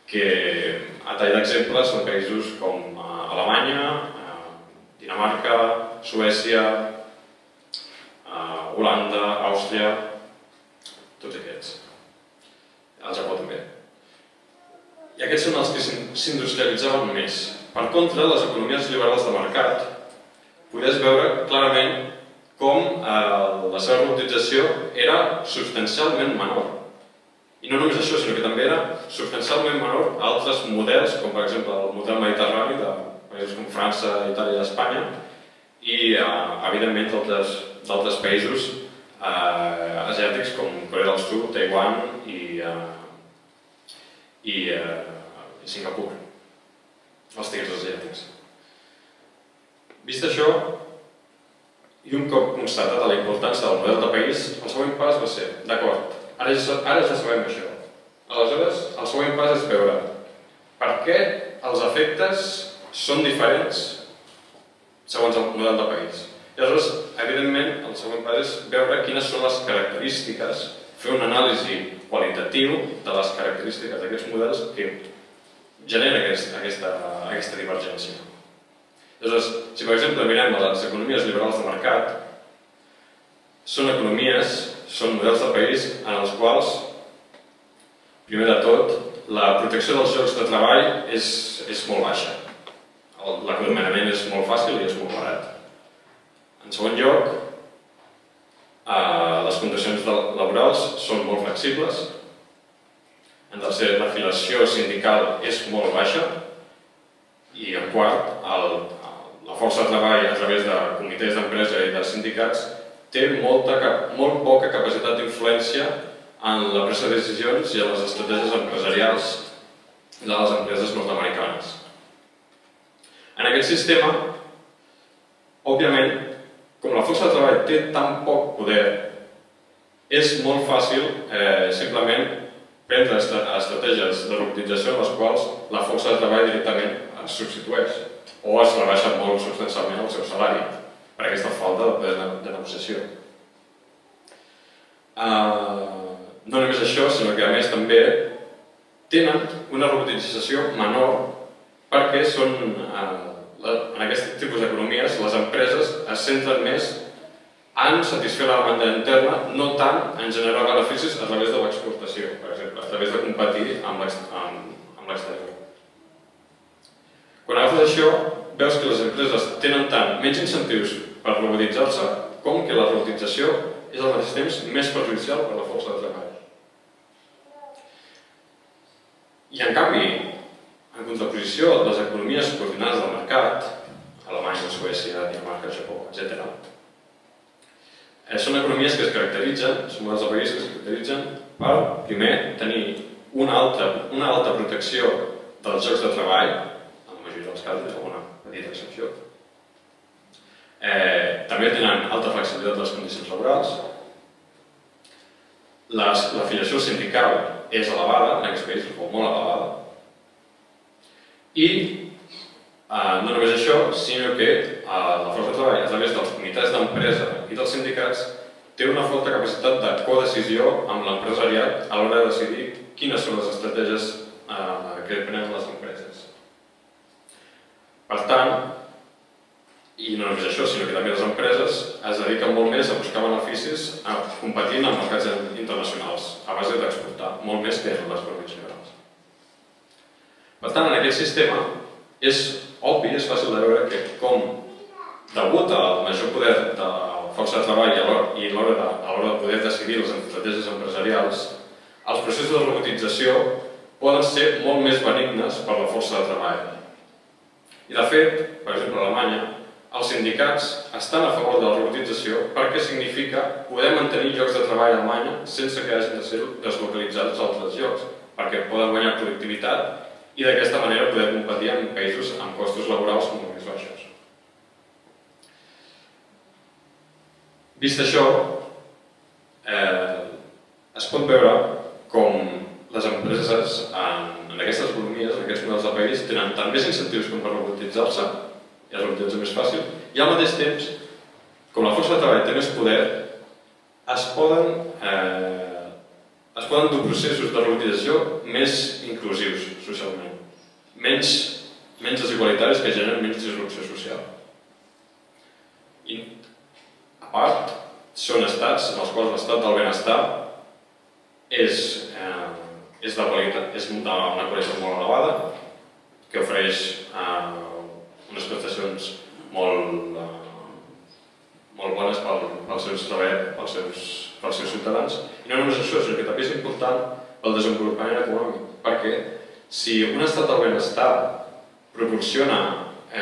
que, a tall d'exemple, són països com Alemanya, Dinamarca, Suècia, Holanda, Àustria, tots aquests. El Japó també. I aquests són els que s'industrialitzaven més. Per contra, les economies liberals de mercat, podies veure clarament com la seva robotització era substancialment menor. I no només això, sinó que també era substancialment menor a altres models, com per exemple el model mediterrani de països com França, Itàlia i Espanya, i, evidentment, d'altres països asiàtics com Corea del Sud, Taiwan i Singapur, els tigres asiàtics. Vist això, i un cop constatat la importància del model de país, el següent pas va ser, d'acord, ara ja sabem això. Aleshores, el següent pas és veure per què els efectes són diferents segons el model de país. I aleshores, evidentment, el següent pas és veure quines són les característiques, fer un anàlisi qualitatiu de les característiques d'aquests models que generen aquesta divergència. Aleshores, si per exemple mirem les economies liberals de mercat, són economies, són models de país en els quals, primer de tot, la protecció dels llocs de treball és molt baixa. L'acomiadament és molt fàcil i és molt barat. En segon lloc, les condicions laborals són molt flexibles. En tercer, l'afiliació sindical és molt baixa. I en quart, la força de treball a través de comitès d'empresa i de sindicats té molt poca capacitat d'influència en la presa de decisions i en les estratègies empresarials de les empreses nord-americanes. En aquest sistema, òbviament, com la força de treball té tan poc poder, és molt fàcil simplement prendre estratègies de l'organització en les quals la força de treball directament es substitueix o es rebaixa molt substancialment el seu salari per aquesta falta de negociació. No només això, sinó que a més també tenen una robotització menor perquè són, en aquest tipus d'economies, les empreses es centren més en satisfer la demanda interna, no tant en generar beneficis a través de l'exportació, per exemple, a través de competir amb l'exterior. Quan agafes això, veus que les empreses tenen tant menys incentius per robotitzar-se com que la robotització és al mateix temps més perjudicial per la força de treball. I en canvi, en contraposició a les economies coordinades del mercat, Alemanya, Suècia, Dinamarca, Japó, etcètera, són economies que es caracteritzen, són models de país que es caracteritzen per, primer, tenir una alta protecció dels llocs de treball, en la majoria dels casos, amb una petita excepció. També tenen alta flexibilitat de les condicions laborals. L'afiliació sindical és elevada, en aquests països és molt elevada. I no només això, sinó que la força de treball, a través dels comitès d'empresa i dels sindicats, té una forta capacitat de codecisió amb l'empresariat a l'hora de decidir quines són les estratègies que prenen les empreses. Per tant, i no només això, sinó que també les empreses es dediquen molt més a buscar beneficis competint amb mercats internacionals, a base d'exportar, molt més que les provincials. Per tant, en aquest sistema és obvi, és fàcil de veure que com, degut al major poder de força de treball i a l'hora de poder decidir les estratègies empresarials, els processos de robotització poden ser molt més benignes per la força de treball. I de fet, per exemple, a Alemanya, els sindicats estan a favor de la robotització perquè significa poder mantenir llocs de treball a Alemanya sense que hagin de ser deslocalitzats a altres llocs, perquè poden guanyar productivitat i d'aquesta manera poder competir en països amb costos laborals molt més baixos. Vist això, es pot veure com les empreses en aquestes economies, en aquests models de país, tenen tant més incentius com per robotitzar-se, i és l'objecte més fàcil, i al mateix temps, com la força de treball té més poder, es poden dur processos de robotització més inclusius socialment, menys desigualitaris que generen menys disrupció social. I, a part, són estats en els quals l'estat del benestar és d'una qualitat molt elevada, que ofereix unes prestacions molt bones pels seus ciutadans. I no només això, sinó que també és important pel desenvolupament econòmic, perquè si un estat del benestar proporciona a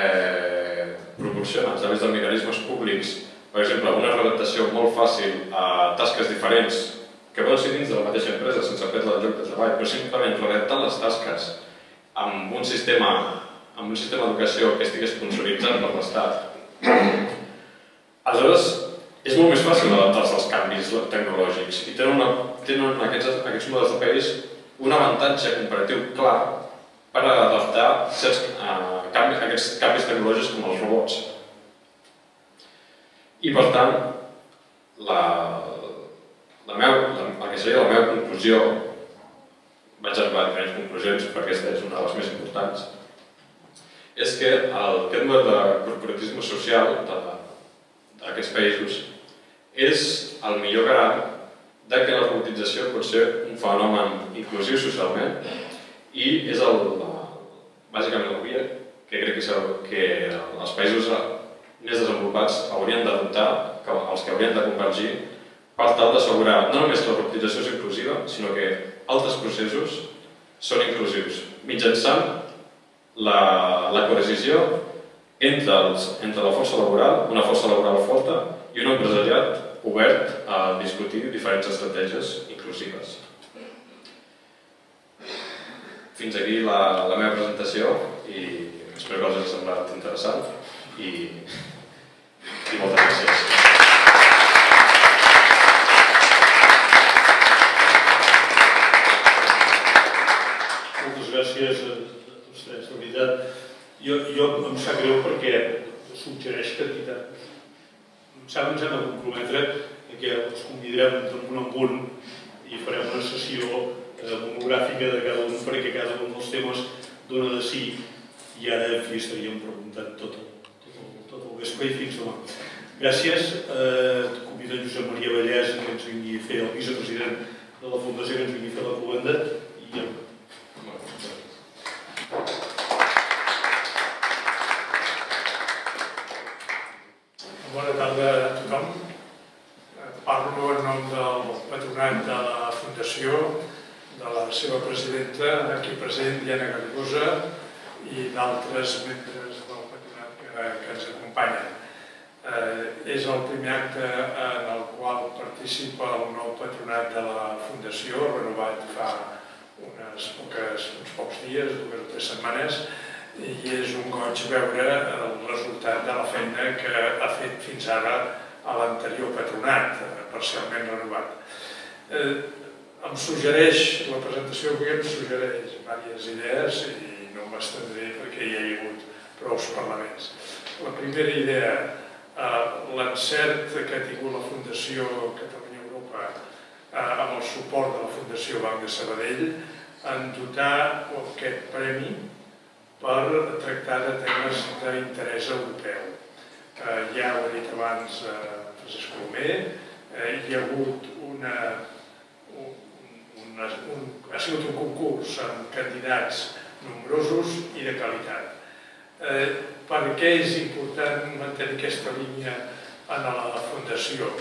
través de mecanismes públics, per exemple, una readaptació molt fàcil a tasques diferents que poden ser dins de la mateixa empresa sense perdre el lloc de treball, però simplement readaptant les tasques amb un sistema amb un sistema d'educació que estigui sponsoritzat per l'Estat, aleshores és molt més fàcil adaptar-se als canvis tecnològics i tenen aquests models de país un avantatge comparatiu clar per adaptar aquests canvis tecnològics com els robots. I per tant, el que seria la meva conclusió, vaig arribar a diferents conclusions perquè aquesta és una de les més importants, és que aquest model de corporatisme social d'aquests països és el millor garant que la robotització pot ser un fenomen inclusiu socialment i és bàsicament la via que crec que els països més desenvolupats haurien d'adoptar, els que haurien de convergir, per tal d'assegurar no només que la robotització és inclusiva, sinó que altres processos són inclusius mitjançant la codecisió entre la força laboral, una força laboral forta i un empresariat obert a discutir diferents estratègies inclusives. Fins aquí la meva presentació i espero que us hagi semblat interessant i moltes gràcies. Gràcies a tots tres, de veritat. Jo em sap greu perquè suggereix quantitat. Em sap que ens hem de comprometre que els convidarem d'un punt en punt i farem una sessió monogràfica de cada un perquè cada un dels temes dona de si i ara en fi estaríem preguntant tot el vespre i fins demà. Gràcies. Convido Josep Maria Vallès que ens vingui a fer el vicepresident de la Fundació que ens vingui a fer la comanda i en Bona tarda a tothom. Parlo en nom del patronat de la Fundació, de la seva presidenta, aquí present, Diana Garrigosa, i d'altres membres del patronat que ens acompanyen. És el primer acte en el qual participa el nou patronat de la Fundació, renovat fa uns pocs dies, dues o tres setmanes, i és un goig veure el resultat de la feina que ha fet fins ara l'anterior patronat, parcialment renovat. Em suggereix, la presentació avui em suggereix diverses idees i no m'estendré perquè ja hi ha hagut prou parlaments. La primera idea, l'encert que ha tingut la Fundació Catalunya Europa amb el suport de la Fundació Banc Sabadell en dotar aquest premi per tractar de temes d'interès europeu. Ja ho ha dit abans Francesc Colomé, hi ha hagut una... ha sigut un concurs amb candidats nombrosos i de qualitat. Per què és important mantenir aquesta línia en la Fundació?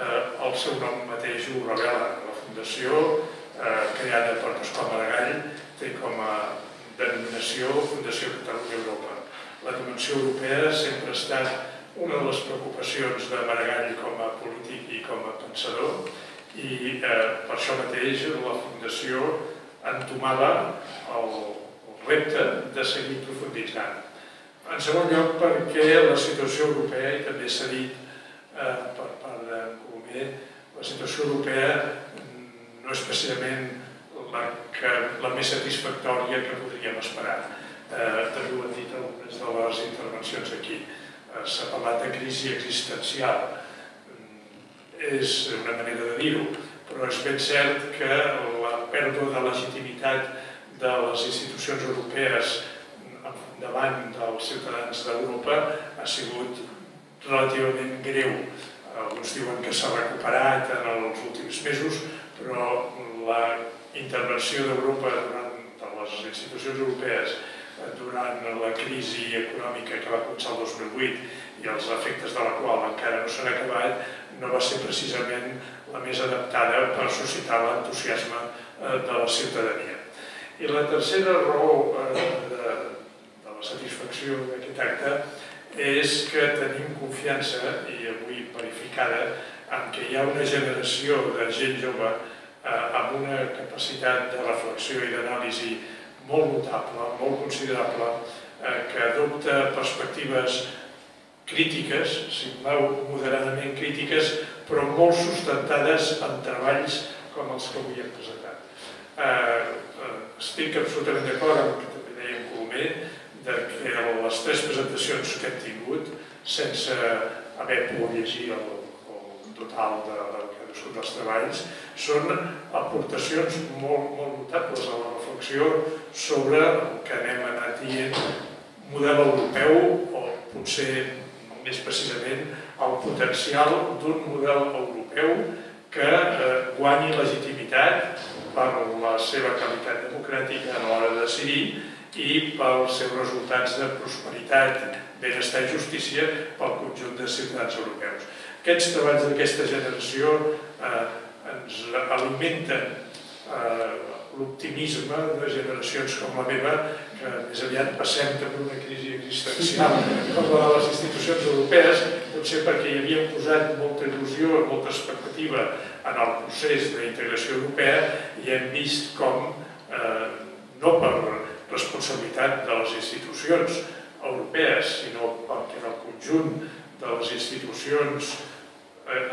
El seu nom mateix ho revela. La Fundació, creada per Pasqual Maragall, té com a denominació Fundació Catalunya Europa. La dimensió europea sempre ha estat una de les preocupacions de Maragall com a polític i com a pensador i per això mateix la Fundació entomava el repte de seguir profunditzant. En segon lloc, perquè la situació europea, i també s'ha dit per part d'en Colomé, la situació europea no és precisament la més satisfactòria que podríem esperar. També ho han dit algunes de les intervencions aquí. S'ha parlat de crisi existencial. És una manera de dir-ho, però és ben cert que la pèrdua de legitimitat de les institucions europees davant dels ciutadans d'Europa ha sigut relativament greu. Alguns diuen que s'ha recuperat en els últims mesos, però la intervenció d'Europa de les institucions europees durant la crisi econòmica que va començar el dos mil vuit i els efectes de la qual encara no s'han acabat no va ser precisament la més adaptada per suscitar l'entusiasme de la ciutadania. I la tercera raó de la satisfacció d'aquest acte és que tenim confiança, i avui verificada, en que hi ha una generació de gent jove amb una capacitat de reflexió i d'anàlisi molt notable, molt considerable, que adopta perspectives crítiques, si voleu, moderadament crítiques, però molt sustentades en treballs com els que avui hem presentat. Estic absolutament d'acord amb el que també deia en Colomé, que les tres presentacions que hem tingut, sense haver pogut llegir el total de dels treballs, són aportacions molt notables a la reflexió sobre el que anem anant dient model europeu o potser més precisament el potencial d'un model europeu que guanyi legitimitat per la seva qualitat democràtica a l'hora de decidir i pels seus resultats de prosperitat, benestar i justícia pel conjunt de ciutadans europeus. Aquests treballs d'aquesta generació ens alimenten l'optimisme de generacions com la meva, que més aviat passem també una crisi existencial com la de les institucions europees, potser perquè hi havíem posat molta il·lusió, molta expectativa en el procés d'integració europea i hem vist com, no per responsabilitat de les institucions europees, sinó perquè en el conjunt de les institucions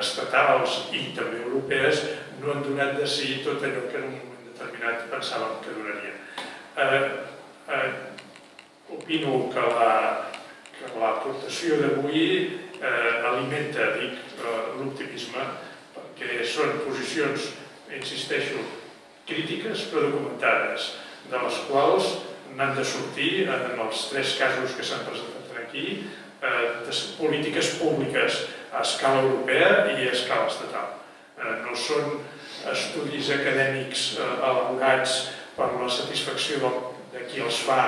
estatals i també europees no han donat de si tot allò que en un moment determinat pensàvem que donaria. Opino que l'aportació d'avui alimenta l'optimisme perquè són posicions, insisteixo, crítiques però documentades, de les quals n'han de sortir, en els tres casos que s'han presentat aquí, polítiques públiques a escala europea i a escala estatal. No són estudis acadèmics elaborats per la satisfacció de qui els fa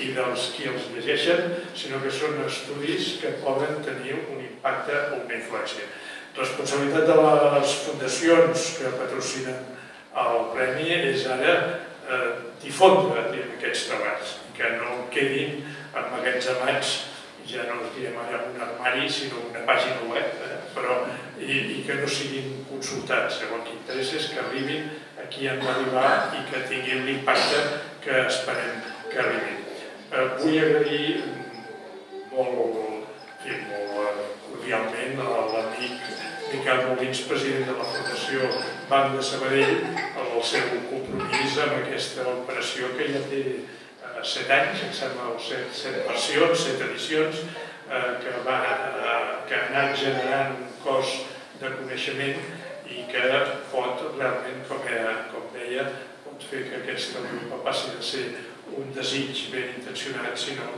i dels qui els llegeixen, sinó que són estudis que poden tenir un impacte o una influència. Responsabilitat de les fundacions que patrocinen el premi és ara difondre aquests treballs, que no quedin emmagatzemats, ja no els direm ara un armari, sinó una pàgina web, i que no siguin consultats, segons que interesses, que arribin a qui han d'arribar i que tinguin l'impacte que esperem que arribin. Vull agrair molt cordialment a l'amic Miquel Molins, president de la Fundació Banc Sabadell, el seu compromís amb aquesta operació que ja té set anys, em sembla, o set versions, set edicions, que ha anat generant un cos de coneixement i que pot realment, com deia, pot fer que aquesta Europa passi de ser un desig ben intencionat, sinó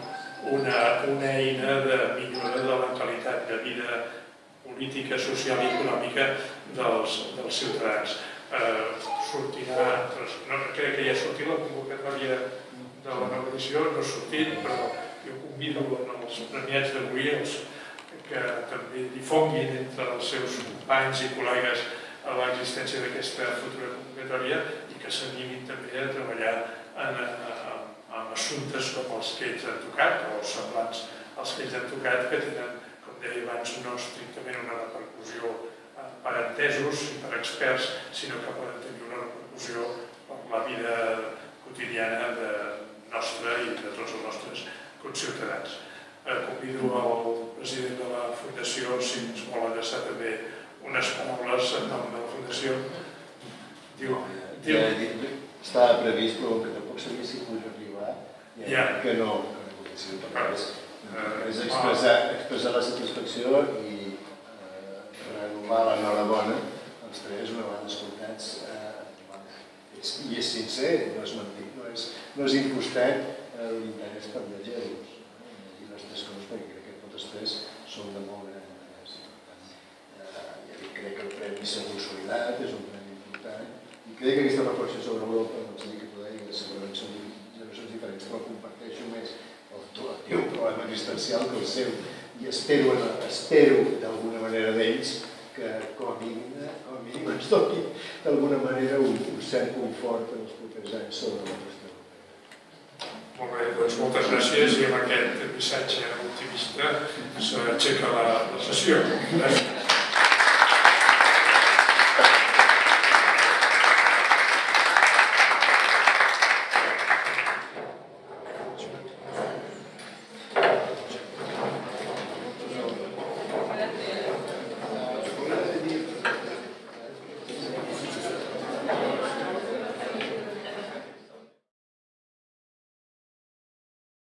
una eina de millora de la qualitat de vida política, social i econòmica dels ciutadans. Sortirà, crec que ja ha sortit la convocatòria de la nova edició, no ha sortit, però jo convido els premiats d'avui que també difonguin entre els seus companys i col·legues l'existència d'aquesta futura convocatòria i que s'animin també a treballar en assumptes com els que ells han tocat o semblants als que ells han tocat, que tenen, com deia abans, no estrictament una repercussió per entesos i per experts, sinó que poden tenir una repercussió per la vida quotidiana nostra i de tots els nostres conciutadans. Convido al president de la Fundació, si ens vol adreçar també unes paraules en nom de la Fundació. Estava previst, però que tampoc sabia si podia arribar, que no. És expressar la satisfacció i renovar l'enhorabona als tres una vegada escoltats. I és sincer, no és mentit, no és impostat l'interès per llegir-los. Crec que totes tres són de molt gran interès. Crec que el premi s'ha consolidat, és un premi important, i crec que aquesta reflexió sobre Europa, no sé què t'ho deia, segurament són generacions diferents, però comparteixo més el teu problema existencial que el seu, i espero d'alguna manera d'ells que com a mínim ens toqui d'alguna manera un cert confort en els propers anys sobre la nostra. Molt bé, doncs moltes gràcies i amb aquest missatge optimista s'aixeca la sessió. Gràcies.